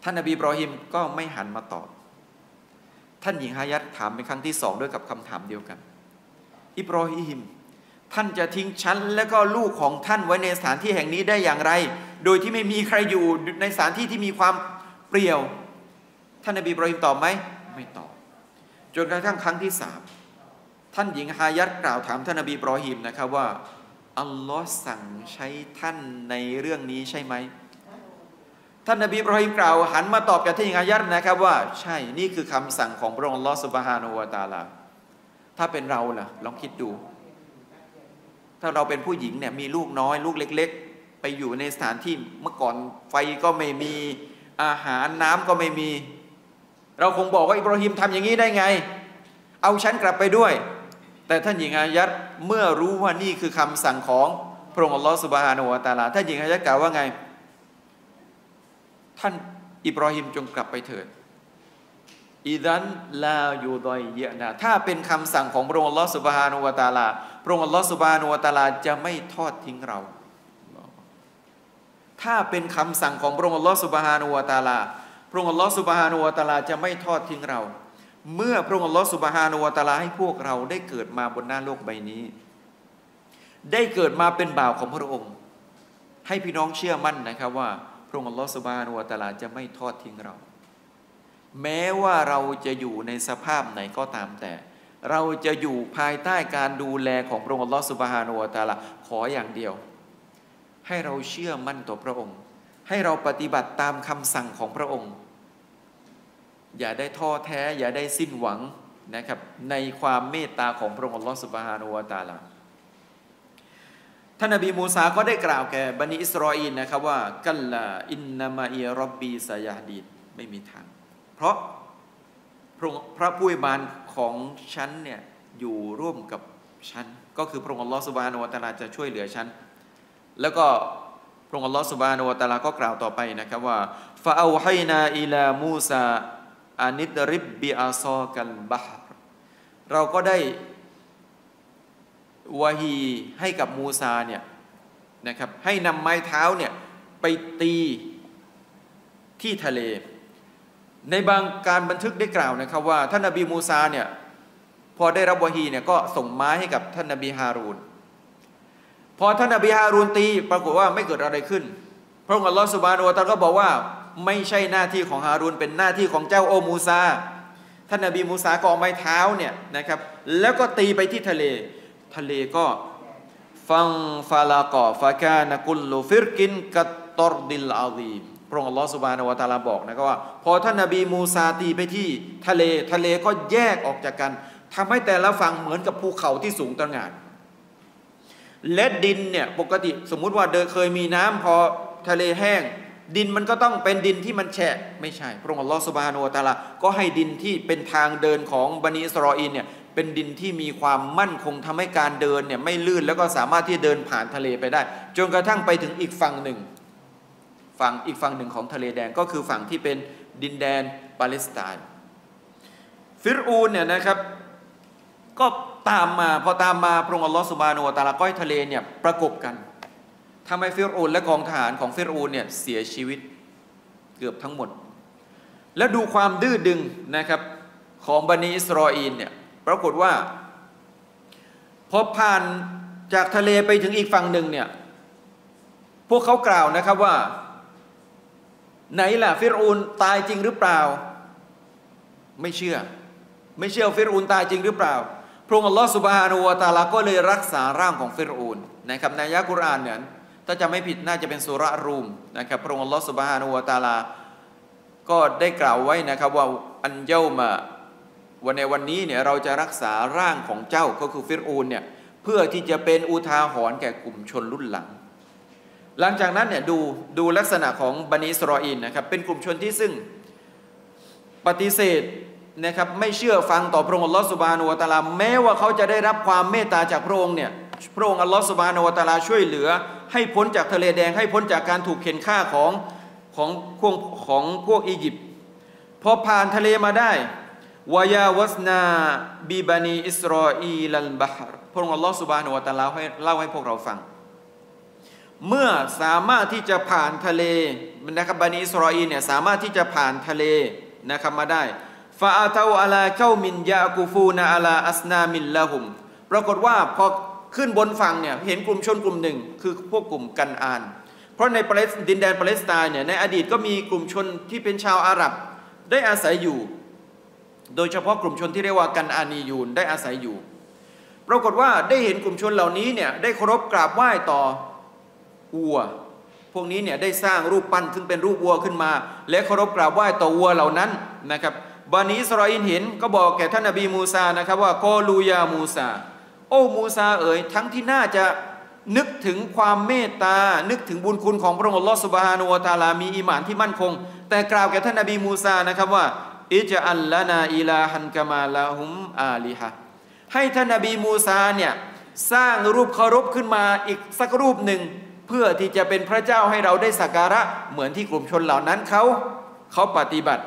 ท่านนบีอิบรอฮีมก็ไม่หันมาตอบท่านหญิงฮายัดถามเป็นครั้งที่สองด้วยกับคำถามเดียวกันอิบรอฮีมท่านจะทิ้งฉันและก็ลูกของท่านไว้ในสถานที่แห่งนี้ได้อย่างไรโดยที่ไม่มีใครอยู่ในสถานที่ที่มีความเปรี่ยวท่านนบีอิบรอฮีมตอบไหมไม่ตอบจนกระทั่งครั้งที่สามท่านหญิงฮายัดกล่าวถามท่านนบีอิบรอฮีมนะครับว่าอัลลอฮ์สั่งใช้ท่านในเรื่องนี้ใช่ไหมท่านนบีอิบรอฮีมกล่าวหันมาตอบกับท่านหญิงฮายัดนะครับว่าใช่นี่คือคำสั่งของพระองค์อัลลอฮ์ซุบฮานะฮูวะตะอาลาถ้าเป็นเราล่ะลองคิดดูถ้าเราเป็นผู้หญิงเนี่ยมีลูกน้อยลูกเล็กๆไปอยู่ในสถานที่เมื่อก่อนไฟก็ไม่มีอาหารน้ำก็ไม่มีเราคงบอกว่าอิบรอฮีมทำอย่างนี้ได้ไงเอาฉันกลับไปด้วยแต่ท่านหญิงอายัดเมื่อรู้ว่านี่คือคำสั่งของพระองค์อัลลอฮฺซุบฮานะฮูวะตะอาลาท่านหญิงอายัดกล่าวว่าไงท่านอิบรอฮีมจงกลับไปเถิดอิดันลายูดอยเยนะถ้าเป็นคำสั่งของพระองค์อัลลอฮฺซุบฮานะฮูวะตะอาลาพระองค์อัลลอฮฺซุบฮานะฮูวะตะอาลาจะไม่ทอดทิ้งเราถ้าเป็นคำสั่งของพระองค์อัลลอฮฺซุบฮานะฮูวะตะอาลาพระองค์อัลลอฮฺซุบฮานะฮูวะตะอาลาจะไม่ทอดทิ้งเราเมื่อพระองค์อัลลอฮฺซุบฮานะฮูวะตะอาลาให้พวกเราได้เกิดมาบนหน้าโลกใบนี้ได้เกิดมาเป็นบ่าวของพระองค์ให้พี่น้องเชื่อมั่นนะครับว่าพระองค์อัลลอฮฺซุบฮานะฮูวะตะอาลาจะไม่ทอดทิ้งเราแม้ว่าเราจะอยู่ในสภาพไหนก็ตามแต่เราจะอยู่ภายใต้การดูแลของพระองค์อัลลอฮฺซุบฮานะฮูวะตะอาลาขออย่างเดียวให้เราเชื่อมั่นต่อพระองค์ให้เราปฏิบัติตามคำสั่งของพระองค์อย่าได้ท้อแท้อย่าได้สิ้นหวังนะครับในความเมตตาของพระองค์อัลลอฮฺซุบฮานะฮูวะตะอาลาท่านนบีมูซาก็ได้กล่าวแก่บันิอิสรออีลนะครับว่ากัลลาอินนามาอิร็อบบีซะยะฮดีนไม่มีทางเพราะพระผู้อวยบานของฉันเนี่ยอยู่ร่วมกับฉันก็คือพระองค์อัลลอฮฺซุบฮานะฮูวะตะอาลาจะช่วยเหลือฉันแล้วก็พระองค์อัลลอฮฺซุบฮานะฮูวะตะอาลาก็กล่าวต่อไปนะครับว่าฟาอูฮัยนาอิลามูซาอานิดริบบิอาซอกัลบะฮ์เราก็ได้วะฮีให้กับมูซาเนี่ยนะครับให้นำไม้เท้าเนี่ยไปตีที่ทะเลในบางการบันทึกได้กล่าวนะครับว่าท่านนบีมูซาเนี่ยพอได้รับวะฮีเนี่ยก็ส่งไม้ให้กับท่านนบีฮารูนพอท่านนบีฮารูนตีปรากฏว่าไม่เกิดอะไรขึ้นพระองค์อัลลอฮฺซุบฮานะฮูวะตะอาลาก็บอกว่าไม่ใช่หน้าที่ของฮารูนเป็นหน้าที่ของเจ้าโอมูซาท่านนบีมูซาก็เอาไม้เท้าเนี่ยนะครับแล้วก็ตีไปที่ทะเลทะเลก็ฟังฟาลากอฟากานะกุลลูฟิรกินกัตตอรดิลอาซีมพระองค์อัลลอฮฺซุบฮานะฮูวะตะอาลาบอกนะครับว่าพอท่านนบีมูซาตีไปที่ทะเลทะเลก็แยกออกจากกันทำให้แต่ละฝั่งเหมือนกับภูเขาที่สูงตระหง่านและดินเนี่ยปกติสมมุติว่าเดิมเคยมีน้ำพอทะเลแห้งดินมันก็ต้องเป็นดินที่มันแฉะไม่ใช่พระองค์อัลลอฮฺซุบฮานะฮูวะตะอาลาก็ให้ดินที่เป็นทางเดินของบันิอิสรออีลเนี่ยเป็นดินที่มีความมั่นคงทำให้การเดินเนี่ยไม่ลื่นแล้วก็สามารถที่จะเดินผ่านทะเลไปได้จนกระทั่งไปถึงอีกฝั่งหนึ่งฝั่งอีกฝั่งหนึ่งของทะเลแดงก็คือฝั่งที่เป็นดินแดนปาเลสไตน์ฟิรอูนเนี่ยนะครับก็ตามมาพอตามมาพระองค์อัลลอฮฺซุบฮานะฮูวะตะอาลาก็ให้ทะเลเนี่ยประกบกันทำให้ฟิรอูนและกองทหารของฟิรอูนเนี่ยเสียชีวิต เกือบทั้งหมดแล้วดูความดื้อดึงนะครับของบันิอิสรออีลเนี่ยปรากฏว่าพอผ่านจากทะเลไปถึงอีกฝั่งหนึ่งเนี่ยพวกเขากล่าวนะครับว่าไหนล่ะฟิรอูนตายจริงหรือเปล่าไม่เชื่อไม่เชื่อฟิรอูนตายจริงหรือเปล่าพระองค์อัลลอฮฺซุบฮานะฮูวะตะอาลาก็เลยรักษาร่างของฟิรอูนนะครับในอายะห์กุรอานเนี่ยถ้าจะไม่ผิดน่าจะเป็นซูเราะห์รูมนะครับพระองค์อัลลอฮฺซุบฮานะฮูวะตะอาลาก็ได้กล่าวไว้นะครับว่าอันเย้ามาวันในวันนี้เนี่ยเราจะรักษาร่างของเจ้าก็คือฟิรอูนเนี่ยเพื่อที่จะเป็นอุทาหรณ์แก่กลุ่มชนรุ่นหลังหลังจากนั้นเนี่ยดูดูลักษณะของบันิอิสรออีลนะครับเป็นกลุ่มชนที่ซึ่งปฏิเสธนะครับไม่เชื่อฟังต่อพระองค์อัลลอฮฺซุบฮานะฮูวะตะอาลาแม้ว่าเขาจะได้รับความเมตตาจากพระองค์เนี่ยพระองค์อัลลอฮฺซุบฮานะฮูวะตะอาลาช่วยเหลือให้พ้นจากทะเลแดงให้พ้นจากการถูกเข็นฆ่าของของพวกของพวกอียิปต์พอผ่านทะเลมาได้วายาวัสนาบีบานีอิสรออีลันบะฮ์พระองค์อัลลอฮฺซุบฮานะฮูวะตะอาลาให้เล่าให้พวกเราฟังเมื่อสามารถที่จะผ่านทะเลนะครับบันิอิสรออีลเนี่ยสามารถที่จะผ่านทะเลนะครับมาได้ฟาอาเตอลาเก้ามินยากูฟูนาอาลาอัสนามินละหุมปรากฏว่าพอขึ้นบนฝั่งเนี่ยเห็นกลุ่มชนกลุ่มหนึ่งคือพวกกลุ่มกันอานเพราะในดินแดนปาเลสไตน์เนี่ยในอดีตก็มีกลุ่มชนที่เป็นชาวอาหรับได้อาศัยอยู่โดยเฉพาะกลุ่มชนที่เรียกว่ากันอานียูนได้อาศัยอยู่ปรากฏว่าได้เห็นกลุ่มชนเหล่านี้เนี่ยได้เคารพกราบไหว้ต่อวัวพวกนี้เนี่ยได้สร้างรูปปั้นซึ่งเป็นรูปวัวขึ้นมาและเคารพกราบไหว้ต่อวัวเหล่านั้นนะครับบันิอิสรออีลเห็นก็บอกแก่ท่านนบีมูซานะครับว่ากอลูยามูซาโอ้มูซาเอ๋ยทั้งที่น่าจะนึกถึงความเมตตานึกถึงบุญคุณของพระองค์อัลลอฮฺซุบฮานะฮูวะตะอาลามีอีหม่านที่มั่นคงแต่กล่าวแก่ท่านนบีมูซานะครับว่าอิจอัลลานาอิลาฮันกะมาลาฮุมอาลิฮะให้ท่านนบีมูซาเนี่ยสร้างรูปเคารพขึ้นมาอีกสักรูปหนึ่งเพื่อที่จะเป็นพระเจ้าให้เราได้สักการะเหมือนที่กลุ่มชนเหล่านั้นเขาเขาปฏิบัติ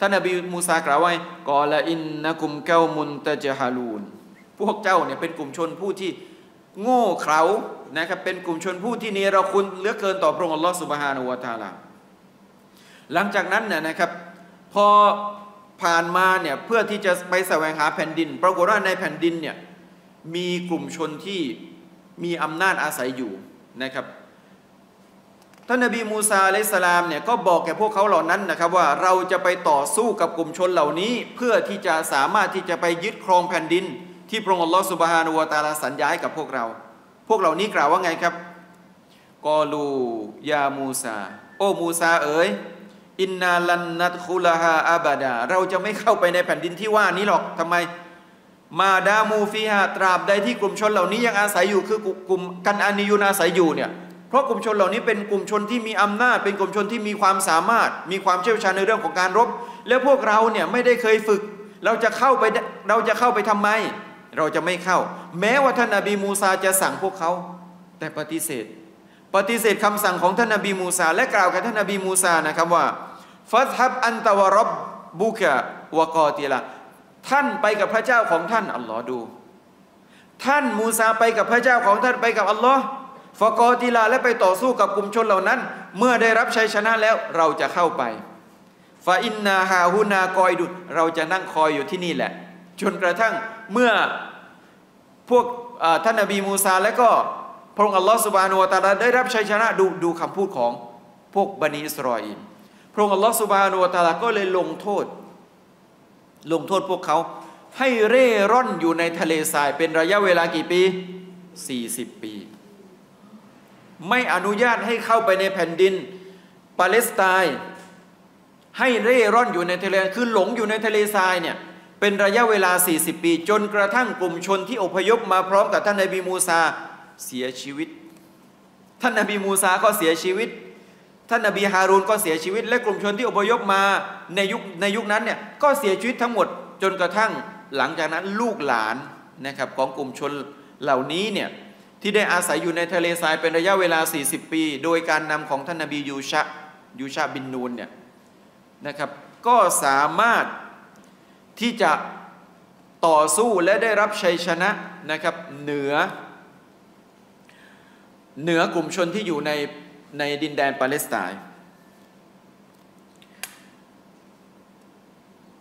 ท่านนบีมูซากล่าวไว้กอลาอินนะกุมเกลมุนตะจฮาลูนพวกเจ้าเนี่ยเป็นกลุ่มชนผู้ที่โง่เขลานะครับเป็นกลุ่มชนผู้ที่เนรคุณเหลือเกินต่อพระองค์อัลลอฮฺซุบฮานะฮูวะตะอาลาหลังจากนั้นเนี่ยนะครับพอผ่านมาเนี่ยเพื่อที่จะไปแสวงหาแผ่นดินปรากฏว่าในแผ่นดินเนี่ยมีกลุ่มชนที่มีอำนาจอาศัยอยู่นะครับท่านนบีมูซาอะลัยฮิสสลามเนี่ยก็บอกแก่พวกเขาเหล่านั้นนะครับว่าเราจะไปต่อสู้กับกลุ่มชนเหล่านี้เพื่อที่จะสามารถที่จะไปยึดครองแผ่นดินที่พระองค์อัลลอฮฺซุบฮานะฮูวะตะอาลาสัญญาให้กับพวกเราพวกเหล่านี้กล่าวว่าไงครับกอลูยามูซาโอ้มูซาเอ๋ยอินนาลันนัดคุลาฮาอาบาดาเราจะไม่เข้าไปในแผ่นดินที่ว่านี้หรอกทำไมมาดามูฟีฮาตราบใดที่กลุ่มชนเหล่านี้ยังอาศัยอยู่คือกลุ่มกันอานียูนอาศัยอยู่เนี่ยเพราะกลุ่มชนเหล่านี้เป็นกลุ่มชนที่มีอำนาจเป็นกลุ่มชนที่มีความสามารถมีความเชี่ยวชาญในเรื่องของการรบและพวกเราเนี่ยไม่ได้เคยฝึกเราจะเข้าไปเราจะเข้าไปทำไมเราจะไม่เข้าแม้ว่าท่านนบีมูซาจะสั่งพวกเขาแต่ปฏิเสธปฏิเสธคำสั่งของท่านนบีมูซาและกล่าวกับท่านนบีมูซานะครับว่าฟัซฮับอันตะวะร็อบบุกะวะกอติละท่านไปกับพระเจ้าของท่านอัลลอฮ์ดูท่านมูซาไปกับพระเจ้าของท่านไปกับอัลลอฮ์ฟะกอติละและไปต่อสู้กับกลุ่มชนเหล่านั้นเมื่อได้รับชัยชนะแล้วเราจะเข้าไปฟาอินนาฮาฮูนากอยดุดเราจะนั่งคอยอยู่ที่นี่แหละจนกระทั่งเมื่อพวกท่านนบีมูซาและก็พระองค์อัลลอฮฺซุบฮานะฮูวะตะอาลาได้รับชัยชนะดูดูคำพูดของพวกบันิอิสรออีลพระองค์อัลลอฮฺซุบฮานะฮูวะตะอาลาก็เลยลงโทษลงโทษพวกเขาให้เร่ร่อนอยู่ในทะเลทรายเป็นระยะเวลากี่ปีสี่สิบปีไม่อนุญาตให้เข้าไปในแผ่นดินปาเลสไตน์ให้เร่ร่อนอยู่ในทะเลคือหลงอยู่ในทะเลทรายเนี่ยเป็นระยะเวลาสี่สิบปีจนกระทั่งกลุ่มชนที่อพยพมาพร้อมกับท่านนบีมูซาเสียชีวิตท่านนบีมูซาก็เสียชีวิตท่านนบีฮารูนก็เสียชีวิตและกลุ่มชนที่อพยพมาในยุคในยุคนั้นเนี่ยก็เสียชีวิตทั้งหมดจนกระทั่งหลังจากนั้นลูกหลานนะครับของกลุ่มชนเหล่านี้เนี่ยที่ได้อาศัยอยู่ในทะเลทรายเป็นระยะเวลาสี่สิบปีโดยการนำของท่านนบียูชะยูชะบินนูนเนี่ยนะครับก็สามารถที่จะต่อสู้และได้รับชัยชนะนะครับเหนือเหนือกลุ่มชนที่อยู่ในในดินแดนปาเลสไตน์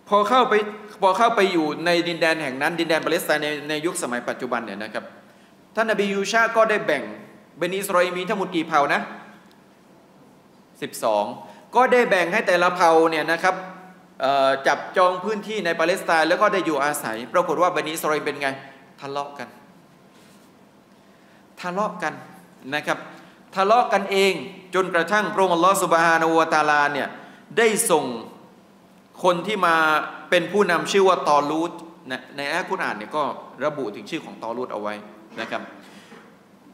พอเข้าไปพอเข้าไปอยู่ในดินแดนแห่งนั้นดินแดนปาเลสไตน์ในในยุคสมัยปัจจุบันเนี่ยนะครับท่านนบียูชาก็ได้แบ่งเบนิอิสราเอลมีทั้งหมดกี่เผ่านะสิบสองก็ได้แบ่งให้แต่ละเผ่าเนี่ยนะครับจับจองพื้นที่ในปาเลสไตน์แล้วก็ได้อยู่อาศัยปรากฏว่าเบนิอิสราเอลเป็นไงทะเลาะกันทะเลาะกันนะครับทะเลาะกันเองจนกระทั่งพระองค์อัลลอฮฺซุบฮานะฮูวะตะอาลาเนี่ยได้ส่งคนที่มาเป็นผู้นำชื่อว่าตอลูตในอัลกุรอานเนี่ยก็ระบุถึงชื่อของตอลูตเอาไว้นะครับ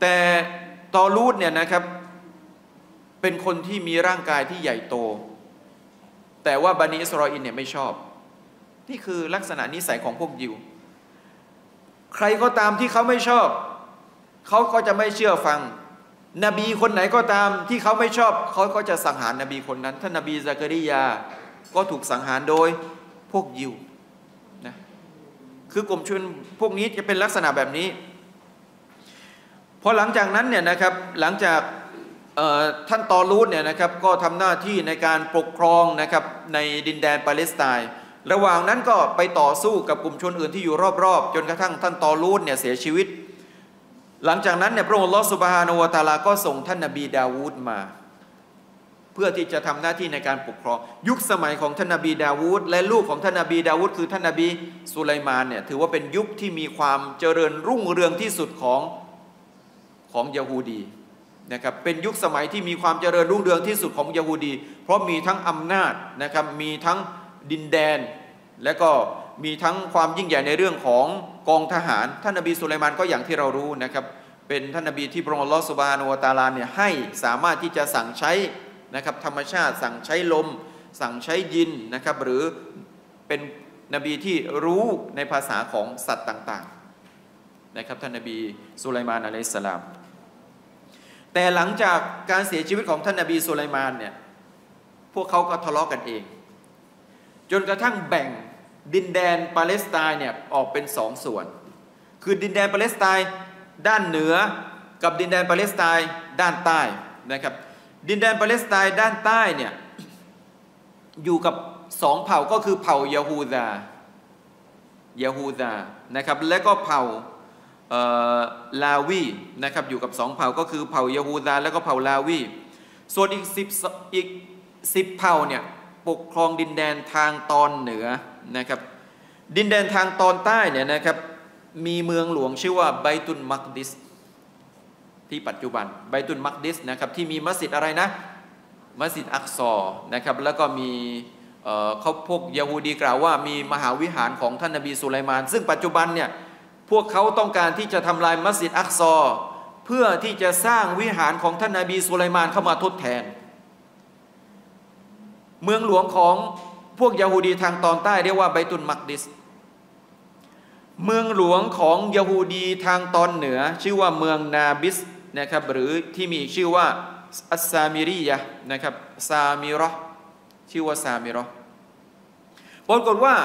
แต่ตอลูตเนี่ยนะครับเป็นคนที่มีร่างกายที่ใหญ่โตแต่ว่าบันิอิสรออีลเนี่ยไม่ชอบนี่คือลักษณะนิสัยของพวกยิวใครก็ตามที่เขาไม่ชอบเขาก็จะไม่เชื่อฟังนบีคนไหนก็ตามที่เขาไม่ชอบเขาก็จะสังหารนบีคนนั้นท่านนบีซะกะริยาก็ถูกสังหารโดยพวกยิวนะคือกลุ่มชนพวกนี้จะเป็นลักษณะแบบนี้พอหลังจากนั้นเนี่ยนะครับหลังจากท่านตอลูตเนี่ยนะครับก็ทำหน้าที่ในการปกครองนะครับในดินแดนปาเลสไตน์ระหว่างนั้นก็ไปต่อสู้กับกลุ่มชนอื่นที่อยู่รอบๆจนกระทั่งท่านตอลูตเนี่ยเสียชีวิตหลังจากนั้นเนี่ยพระองค์อัลลอฮฺซุบฮานะฮูวะตะอาลาก็ส่งท่านนบีดาวูดมาเพื่อที่จะทำหน้าที่ในการปกครองยุคสมัยของท่านนบีดาวูดและลูกของท่านนบีดาวูดคือท่านนบีสุไลมานเนี่ยถือว่าเป็นยุคที่มีความเจริญรุ่งเรืองที่สุดของของยะฮูดีนะครับเป็นยุคสมัยที่มีความเจริญรุ่งเรืองที่สุดของยะฮูดีเพราะมีทั้งอำนาจนะครับมีทั้งดินแดนและก็มีทั้งความยิ่งใหญ่ในเรื่องของกองทหารท่านนบีสุไลมานก็อย่างที่เรารู้นะครับเป็นท่านนบีที่พระองค์อัลลอฮฺซุบฮานะฮูวะตะอาลาเนี่ยให้สามารถที่จะสั่งใช้นะครับธรรมชาติสั่งใช้ลมสั่งใช้ยินนะครับหรือเป็นนบีที่รู้ในภาษาของสัตว์ต่างๆนะครับท่านนบีสุไลมานอะลัยฮิสสลามแต่หลังจากการเสียชีวิตของท่านนบีสุไลมานเนี่ยพวกเขาก็ทะเลาะกันเองจนกระทั่งแบ่งดินแดนปาเลสไตน์เนี่ยออกเป็นสองส่วนคือดินแดนปาเลสไตน์ด้านเหนือกับดินแดนปาเลสไตน์ด้านใต้นะครับดินแดนปาเลสไตน์ด้านใต้เนี่ยอยู่กับสองเผ่าก็คือเผ่ายะฮูดายะฮูดานะครับและก็เผ่าลาวีนะครับอยู่กับสองเผ่าก็คือเผ่ายะฮูดาและก็เผ่าลาวีส่วนอีกสิบอีกสิบเผ่าเนี่ยปกครองดินแดนทางตอนเหนือนะครับดินแดนทางตอนใต้เนี่ยนะครับมีเมืองหลวงชื่อว่าไบตุลมักดิสที่ปัจจุบันไบตุลมักดิสนะครับที่มีมัสยิดอะไรนะมัสยิดอักซอนะครับแล้วก็มีเขาพวกยะฮูดีกล่าวว่ามีมหาวิหารของท่านนบีสุไลมานซึ่งปัจจุบันเนี่ยพวกเขาต้องการที่จะทำลายมัสยิดอักซอเพื่อที่จะสร้างวิหารของท่านนบีสุไลมานเข้ามาทดแทนเมืองหลวงของพวกยะฮูดีทางตอนใต้เรียกว่าไบตุลมักดิสเมืองหลวงของยะฮูดีทางตอนเหนือชื่อว่าเมืองนาบิสนะครับหรือที่มีชื่อว่าอัสซามิรียะนะครับซามิรอชื่อว่าซามิรอปรากฏว่า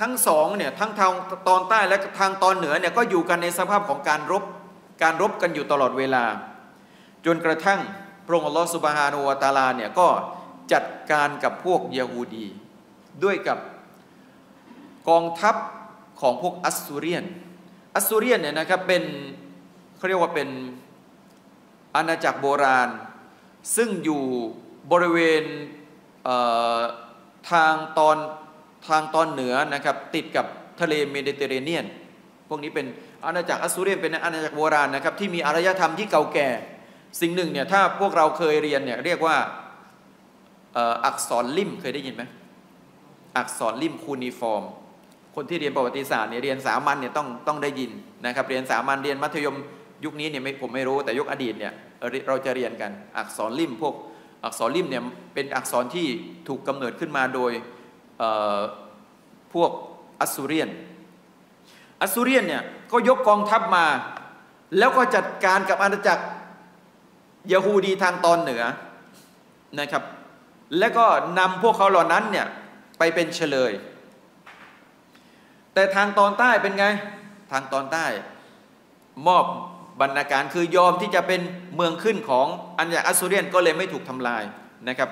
ทั้งสองเนี่ยทั้งทางตอนใต้และทางตอนเหนือเนี่ยก็อยู่กันในสภาพของการรบการรบกันอยู่ตลอดเวลาจนกระทั่งพระองค์อัลลอฮฺซุบฮานะฮูวะตะอาลาเนี่ยก็จัดการกับพวกยะฮูดีด้วยกับกองทัพของพวกอัสซูเรียนอัสซูเรียนเนี่ยนะครับเป็นเขาเรียกว่าเป็นอาณาจักรโบราณซึ่งอยู่บริเวณทางตอนทางตอนเหนือนะครับติดกับทะเลเมดิเตอร์เรเนียนพวกนี้เป็นอาณาจักรอัสซูเรียนเป็นอาณาจักรโบราณนะครับที่มีอารยธรรมที่เก่าแก่สิ่งหนึ่งเนี่ยถ้าพวกเราเคยเรียนเนี่ยเรียกว่าอักษรลิ่มเคยได้ยินไหมอักษรลิ่มคูนิฟอร์มคนที่เรียนประวัติศาสตร์เนี่ยเรียนสามัญเนี่ยต้องต้องได้ยินนะครับเรียนสามัญเรียนมัธยมยุคนี้เนี่ยผมไม่รู้แต่ยุคอดีตเนี่ยเราจะเรียนกันอักษรลิ่มพวกอักษรลิ่มเนี่ยเป็นอักษรที่ถูกกำเนิดขึ้นมาโดยพวกอัสซูเรียนอัสซูเรียนเนี่ยก็ยกกองทัพมาแล้วก็จัดการกับอาณาจักรยะฮูดีทางตอนเหนือนะครับและก็นำพวกเขาเหล่านั้นเนี่ยไปเป็นเฉลยแต่ทางตอนใต้เป็นไงทางตอนใต้มอบบรรณาการคือยอมที่จะเป็นเมืองขึ้นของอัญญาอัสซูเรียนก็เลยไม่ถูกทำลายนะครับ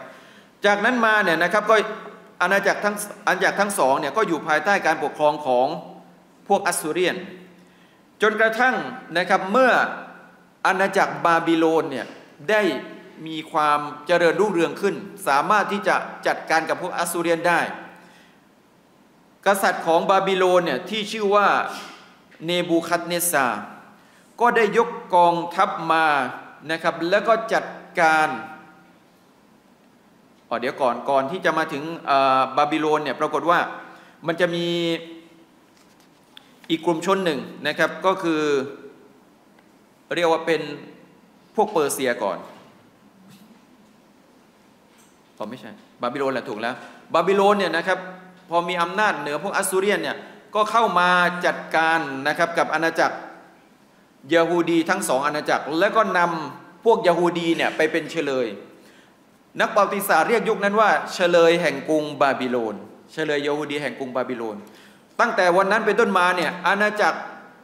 จากนั้นมาเนี่ยนะครับก็ อาณาจักรทั้งอาณาจักรทั้งสองเนี่ยก็อยู่ภายใต้การปกครองของพวกอัสซูเรียนจนกระทั่งนะครับเมื่ออาณาจักรบาบิโลนเนี่ยได้มีความเจริญรุ่งเรืองขึ้นสามารถที่จะจัดการกับพวกอัสซูเรียนได้กษัตริย์ของบาบิโลนเนี่ยที่ชื่อว่าเนบูคัดเนสซาร์ก็ได้ยกกองทัพมานะครับแล้วก็จัดการอ๋อเดี๋ยวก่อนก่อนที่จะมาถึงบาบิโลนเนี่ยปรากฏว่ามันจะมีอีกกลุ่มชนหนึ่งนะครับก็คือเรียกว่าเป็นพวกเปอร์เซียก่อนอ๋อไม่ใช่บาบิโลนแหละถูกแล้วบาบิโลนเนี่ยนะครับพอมีอำนาจเหนือพวกอัสซูเรียนเนี่ยก็เข้ามาจัดการนะครับกับอาณาจักรยะฮูดีทั้งสองอาณาจักรแล้วก็นำพวกยะฮูดีเนี่ยไปเป็นเฉลยนักประวัติศาสตร์เรียกยุคนั้นว่าเฉลยแห่งกรุงบาบิโลนเฉลยยะฮูดีแห่งกรุงบาบิโลนตั้งแต่วันนั้นเป็นต้นมาเนี่ยอาณาจักร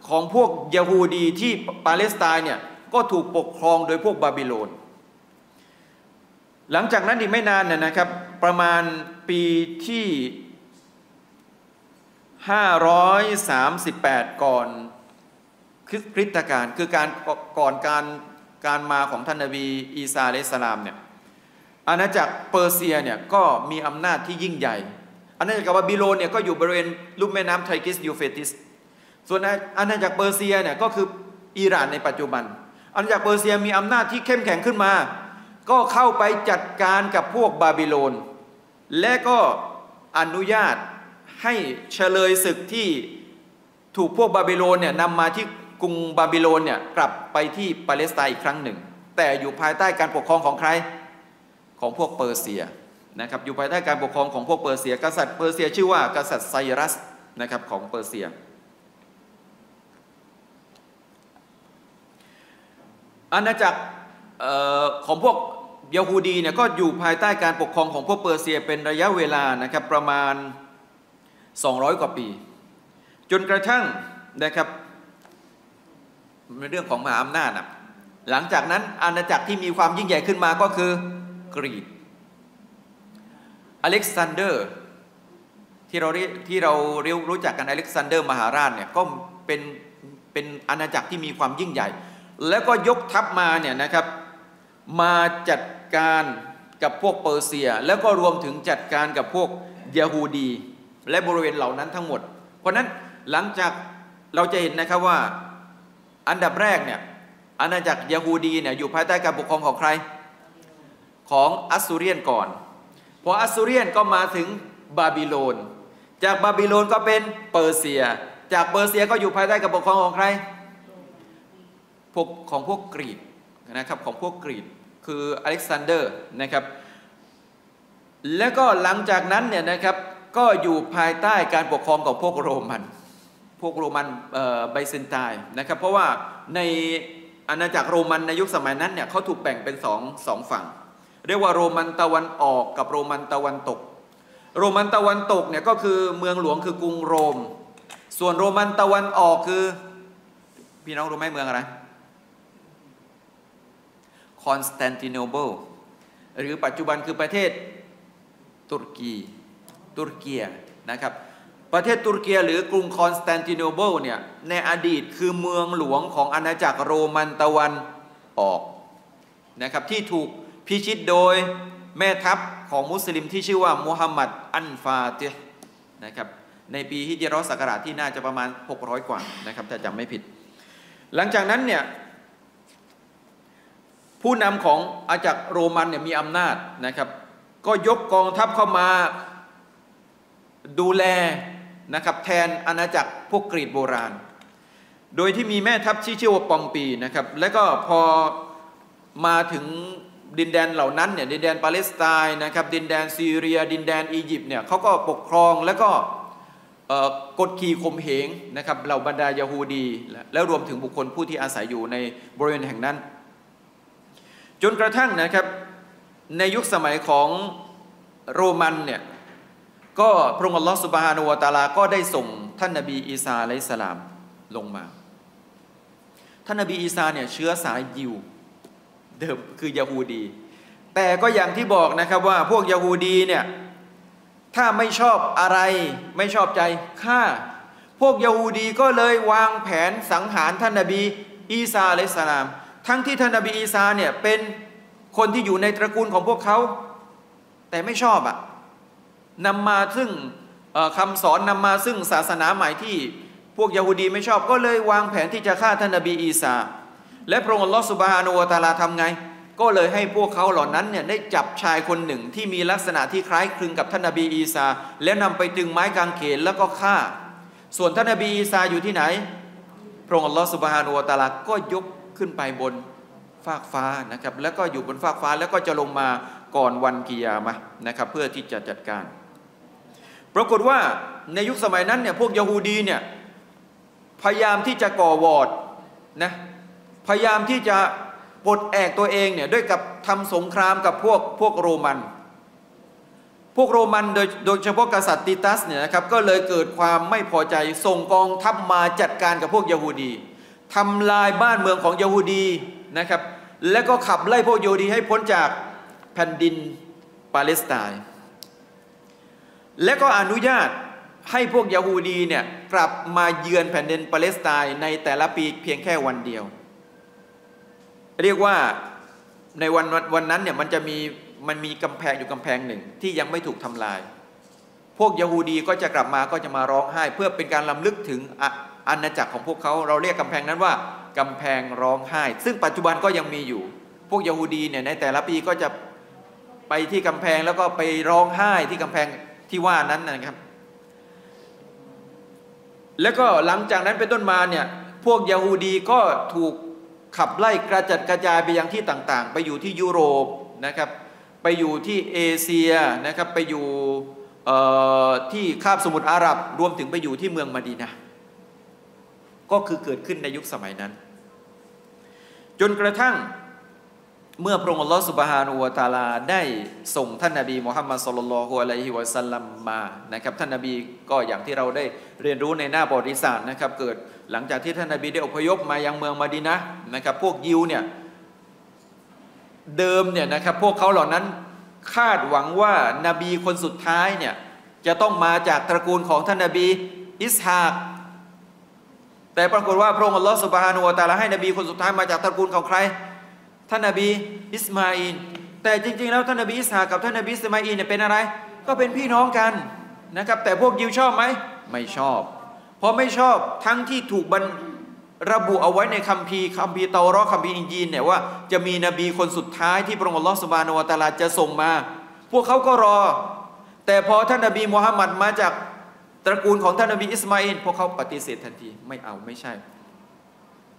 ของพวกยะฮูดีที่ปาเลสไตน์เนี่ยก็ถูกปกครองโดยพวกบาบิโลนหลังจากนั้นอีกไม่นานเนี่ยนะครับประมาณปีที่ห้าร้อยสามสิบแปดก่อนคริสตกาลคือการก่อนการการมาของท่านนบีอีสาอะลัยฮิสสลามเนี่ยอาณาจักรเปอร์เซียเนี่ยก็มีอำนาจที่ยิ่งใหญ่อาณาจักรบาบิโลนเนี่ยก็อยู่บริเวณลุ่มแม่น้ำไทกริสยูเฟรติสส่วนอาณาจักรเปอร์เซียเนี่ยก็คืออิหร่านในปัจจุบันอาณาจักรเปอร์เซียมีอำนาจที่เข้มแข็งขึ้นมาก็เข้าไปจัดการกับพวกบาบิโลนและก็อนุญาตให้เฉลยศึกที่ถูกพวกบาบิโลนเนี่ยนำมาที่กรุงบาบิโลนเนี่ยกลับไปที่ปาเลสไตน์อีกครั้งหนึ่งแต่อยู่ภายใต้การปกครองของใครของพวกเปอร์เซียนะครับอยู่ภายใต้การปกครองของพวกเปอร์เซียกษัตริย์เปอร์เซียชื่อว่ากษัตริย์ไซรัสนะครับของเปอร์เซียอาณาจักรของพวกยะฮูดีเนี่ยก็อยู่ภายใต้การปกครองของพวกเปอร์เซียเป็นระยะเวลานะครับประมาณสองร้อยกว่าปีจนกระทั่งนะครับในเรื่องของมหาอำนาจนะหลังจากนั้นอาณาจักรที่มีความยิ่งใหญ่ขึ้นมาก็คือกรีกอเล็กซานเดอร์ที่เราที่เรารู้จักกันอเล็กซานเดอร์มหาราชเนี่ยก็เป็นเป็นอาณาจักรที่มีความยิ่งใหญ่แล้วก็ยกทัพมาเนี่ยนะครับมาจัดการกับพวกเปอร์เซียแล้วก็รวมถึงจัดการกับพวกยะฮูดีและบริเวณเหล่านั้นทั้งหมดเพราะนั้นหลังจากเราจะเห็นนะครับว่าอันดับแรกเนี่ยอาณาจักรยะฮูดีเนี่ยอยู่ภายใต้การปกครองของใครของอัสซูเรียนก่อนพออัสซูเรียนก็มาถึงบาบิโลนจากบาบิโลนก็เป็นเปอร์เซียจากเปอร์เซียก็อยู่ภายใต้การปกครองของใครพวกของพวกกรีกนะครับของพวกกรีกคืออเล็กซานเดอร์นะครับแล้วก็หลังจากนั้นเนี่ยนะครับก็อยู่ภายใต้การปกครองของพวกโรมันพวกโรมันไบเซนไทน์นะครับเพราะว่าในอาณาจักรโรมันในยุคสมัยนั้นเนี่ยเขาถูกแบ่งเป็นสองสองฝั่งเรียกว่าโรมันตะวันออกกับโรมันตะวันตกโรมันตะวันตกเนี่ยก็คือเมืองหลวงคือกรุงโรมส่วนโรมันตะวันออกคือพี่น้องรู้ไหมเมืองอะไรคอนสแตนติโนเปิลหรือปัจจุบันคือประเทศตุรกีตุรกีนะครับประเทศตุรกีหรือกรุงคอนสแตนติโนเปิลเนี่ยในอดีตคือเมืองหลวงของอาณาจักรโรมันตะวันออกนะครับที่ถูกพิชิตโดยแม่ทัพของมุสลิมที่ชื่อว่ามูฮัมหมัดอันฟาติห์นะครับในปีฮิจเราะห์ศักราชที่น่าจะประมาณหกร้อยกว่านะครับถ้าจำไม่ผิดหลังจากนั้นเนี่ยผู้นำของอาณาจักรโรมันเนี่ยมีอำนาจนะครับก็ยกกองทัพเข้ามาดูแลนะครับแทนอาณาจักรพวกกรีกโบราณโดยที่มีแม่ทัพที่ชื่อว่าปอมปีนะครับและก็พอมาถึงดินแดนเหล่านั้นเนี่ยดินแดนปาเลสไตน์นะครับดินแดนซีเรียดินแดนอียิปต์เนี่ยเขาก็ปกครองและก็กดขี่ข่มเหงนะครับเหล่าบรรดายะฮูดีและรวมถึงบุคคลผู้ที่อาศัยอยู่ในบริเวณแห่งนั้นจนกระทั่งนะครับในยุคสมัยของโรมันเนี่ยก็พระองค์อัลลอฮฺซุบฮานะฮูวะตะอาลาก็ได้ส่งท่านนบีอีสาอะลัยฮิสสลามลงมาท่านนบีอีสาเนี่ยเชื้อสายยิวเดิมคือยะฮูดีแต่ก็อย่างที่บอกนะครับว่าพวกยะฮูดีเนี่ย ถ้าไม่ชอบอะไรไม่ชอบใจฆ่าพวกยะฮูดีก็เลยวางแผนสังหารท่านนบีอีซาอะลัยฮิสสลามทั้งที่ท่านนบีอีซาเนี่ยเป็นคนที่อยู่ในตระกูลของพวกเขาแต่ไม่ชอบอะนำมาซึ่งคำสอนนำมาซึ่งศาสนาใหม่ที่พวกยะฮูดีไม่ชอบก็เลยวางแผนที่จะฆ่าท่านนบีอีซาและพระองค์อัลลอฮฺซุบฮานะฮูวะตะอาลาทำไงก็เลยให้พวกเขาเหล่านั้นเนี่ยได้จับชายคนหนึ่งที่มีลักษณะที่คล้ายคลึงกับท่านนบีอีซาแล้วนำไปตึงไม้กางเขนแล้วก็ฆ่าส่วนท่านนบีอีซาอยู่ที่ไหนพระองค์อัลลอฮฺซุบฮานะฮูวะตะอาลาก็ยกขึ้นไปบนฟากฟ้านะครับแล้วก็อยู่บนฟากฟ้าแล้วก็จะลงมาก่อนวันกิยามะห์นะครับเพื่อที่จะจัดการปรากฏว่าในยุคสมัยนั้นเนี่ยพวกยะฮูดีเนี่ยพยายามที่จะก่อวอร์ดนะพยายามที่จะปลดแอกตัวเองเนี่ยด้วยกับทำสงครามกับพวกพวกโรมันพวกโรมันโดยโดยเฉพาะกษัตริย์ติตัสเนี่ยนะครับก็เลยเกิดความไม่พอใจส่งกองทัพมาจัดการกับพวกยะฮูดีทำลายบ้านเมืองของยะฮูดีนะครับและก็ขับไล่พวกยะฮูดีให้พ้นจากแผ่นดินปาเลสไตน์และก็อนุญาตให้พวกยะฮูดีเนี่ยกลับมาเยือนแผ่นดินปาเลสไตน์ในแต่ละปีเพียงแค่วันเดียวเรียกว่าในวันวันนั้นเนี่ยมันจะมีมันมีกำแพงอยู่กำแพงหนึ่งที่ยังไม่ถูกทำลายพวกยะฮูดีก็จะกลับมาก็จะมาร้องไห้เพื่อเป็นการรำลึกถึงอาณาจักรของพวกเขาเราเรียกกำแพงนั้นว่ากำแพงร้องไห้ซึ่งปัจจุบันก็ยังมีอยู่พวกยะฮูดีเนี่ยในแต่ละปีก็จะไปที่กำแพงแล้วก็ไปร้องไห้ที่กำแพงที่ว่านั้นนะครับแล้วก็หลังจากนั้นเป็นต้นมาเนี่ยพวกยะฮูดีก็ถูกขับไล่กระจัดกระจายไปยังที่ต่างๆไปอยู่ที่ยุโรปนะครับไปอยู่ที่เอเชียนะครับไปอยู่ที่คาบสมุทรอาหรับรวมถึงไปอยู่ที่เมืองมะดีนะห์ก็คือเกิดขึ้นในยุคสมัยนั้นจนกระทั่งเมื่อพระองค์อัลลอฮฺซุบฮานะฮูวะตะอาลาได้ส่งท่านนบีมุฮัมมัดศ็อลลัลลอฮุอะลัยฮิวะซัลลัมมานะครับท่านนบีก็อย่างที่เราได้เรียนรู้ในหน้าประวัติศาสตร์นะครับเกิดหลังจากที่ท่านนบีได้อพยพมายังเมืองมะดีนะห์นะครับพวกยิวเนี่ยเดิมเนี่ยนะครับพวกเขาเหล่านั้นคาดหวังว่านบีคนสุดท้ายเนี่ยจะต้องมาจากตระกูลของท่านนบีอิสฮากแต่ปรากฏว่าพระองค์อัลลอฮฺซุบฮานะฮูวะตะอาลาให้นบีคนสุดท้ายมาจากตระกูลของใครท่านนบีอิสมาอินแต่จริงๆแล้วท่านนบีอิสฮากกับท่านนบีอิสมาอินเนี่ยเป็นอะไรก็เป็นพี่น้องกันนะครับแต่พวกยิวชอบไหมไม่ชอบเพราะไม่ชอบทั้งที่ถูกระบุเอาไว้ในคัมภีร์คัมภีร์เตารอคัมภีร์อินจีลเนี่ยว่าจะมีนบีคนสุดท้ายที่พระองค์อัลลอฮฺซุบฮานะฮูวะตะอาลาจะส่งมาพวกเขาก็รอแต่พอท่านนบีมุฮัมมัดมาจากตระกูลของท่านนบีอิสมาอินพวกเขาปฏิเสธทันทีไม่เอาไม่ใช่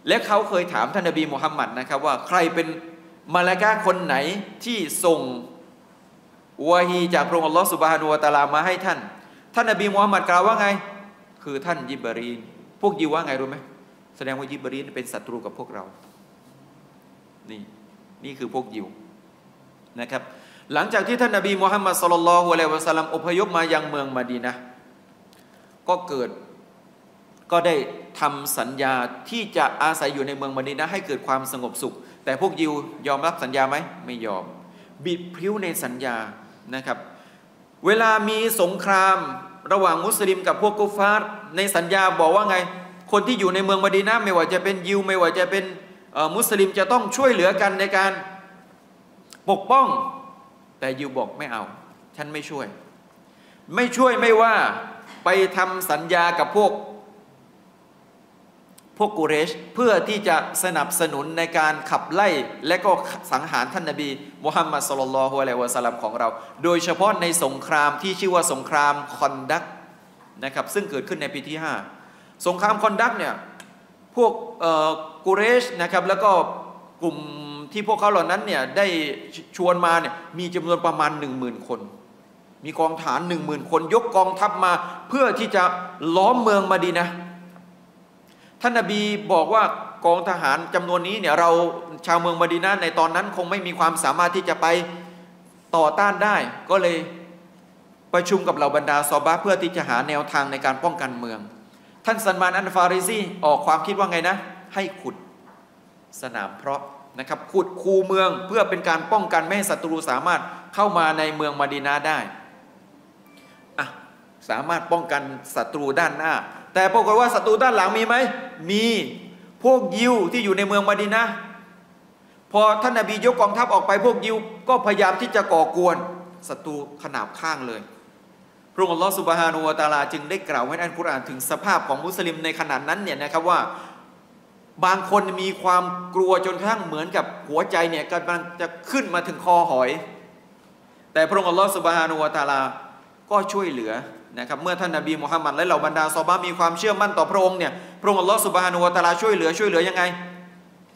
และเขาเคยถามท่านนบีมุฮัมมัดนะครับว่าใครเป็นมลาอิกะฮ์คนไหนที่ส่งวะฮีจากพระองค์อัลลอฮฺซุบฮานะฮูวะตะอาลามาให้ท่านท่านนบีมุฮัมมัดกล่าวว่าไงคือท่านญิบรีลพวกยิวว่าไงรู้ไหมแสดงว่าญิบรีลเป็นศัตรูกับพวกเรานี่นี่คือพวกยิวนะครับหลังจากที่ท่านนบีมุฮัมมัดศ็อลลัลลอฮุอะลัยฮิวะซัลลัมอพยพมายังเมืองมะดีนะห์ก็เกิดก็ได้ทำสัญญาที่จะอาศัยอยู่ในเมืองมะดีนะห์ให้เกิดความสงบสุขแต่พวกยิวยอมรับสัญญาไหมไม่ยอมบิดพริ้วในสัญญานะครับเวลามีสงครามระหว่างมุสลิมกับพวกกุฟฟาร์ในสัญญาบอกว่าไงคนที่อยู่ในเมืองมะดีนะห์ไม่ว่าจะเป็นยิวไม่ว่าจะเป็นมุสลิมจะต้องช่วยเหลือกันในการปกป้องแต่ยิวบอกไม่เอาฉันไม่ช่วยไม่ช่วยไม่ว่าไปทำสัญญากับพวกพวกกุเรชเพื่อที่จะสนับสนุนในการขับไล่และก็สังหารท่านนบีมุฮัมมัดศ็อลลัลลอฮุอะลัยฮิวะซัลลัมของเราโดยเฉพาะในสงครามที่ชื่อว่าสงครามคอนดักนะครับซึ่งเกิดขึ้นในปีที่ห้าสงครามคอนดักเนี่ยพวกกุเรชนะครับแล้วก็กลุ่มที่พวกเขาเหล่านั้นเนี่ยได้ชวนมาเนี่ยมีจำนวนประมาณ หนึ่งหมื่น คนมีกองทหาร หนึ่งหมื่น คนยกกองทัพมาเพื่อที่จะล้อมเมืองมะดีนะห์ท่านนบีบอกว่ากองทหารจำนวนนี้เนี่ยเราชาวเมืองมะดีนะห์ในตอนนั้นคงไม่มีความสามารถที่จะไปต่อต้านได้ก็เลยประชุมกับเหล่าบรรดาซอฮาบะห์เพื่อที่จะหาแนวทางในการป้องกันเมืองท่านซัลมานอัลฟาริซีออกความคิดว่าไงนะให้ขุดสนามเพาะนะครับขุดคูเมืองเพื่อเป็นการป้องกันไม่ให้ศัตรูสามารถเข้ามาในเมืองมะดีนะห์ได้ สามารถป้องกันศัตรูด้านหน้าแต่ปรากฏว่าศัตรูด้านหลังมีไหมมีพวกยิวที่อยู่ในเมืองมะดีนะห์พอท่านนบียกกองทัพออกไปพวกยิวก็พยายามที่จะก่อกวนศัตรูขนาบข้างเลยพระองค์อัลลอฮฺซุบฮานะฮูวะตะอาลาจึงได้กล่าวไว้ในอัลกุรอานถึงสภาพของมุสลิมในขณะนั้นเนี่ยนะครับว่าบางคนมีความกลัวจนกระทั่งเหมือนกับหัวใจเนี่ยกำลังจะขึ้นมาถึงคอหอยแต่พระองค์อัลลอฮฺซุบฮานะฮูวะตะอาลาก็ช่วยเหลือนะครับเมื่อท่านนบีมุฮัมมัดและเหล่าบรรดาซอฮาบะห์มีความเชื่อมั่นต่อพระองค์เนี่ยพระองค์อัลลอฮฺซุบฮานะฮูวะตะอาลาช่วยเหลือช่วยเหลือยังไง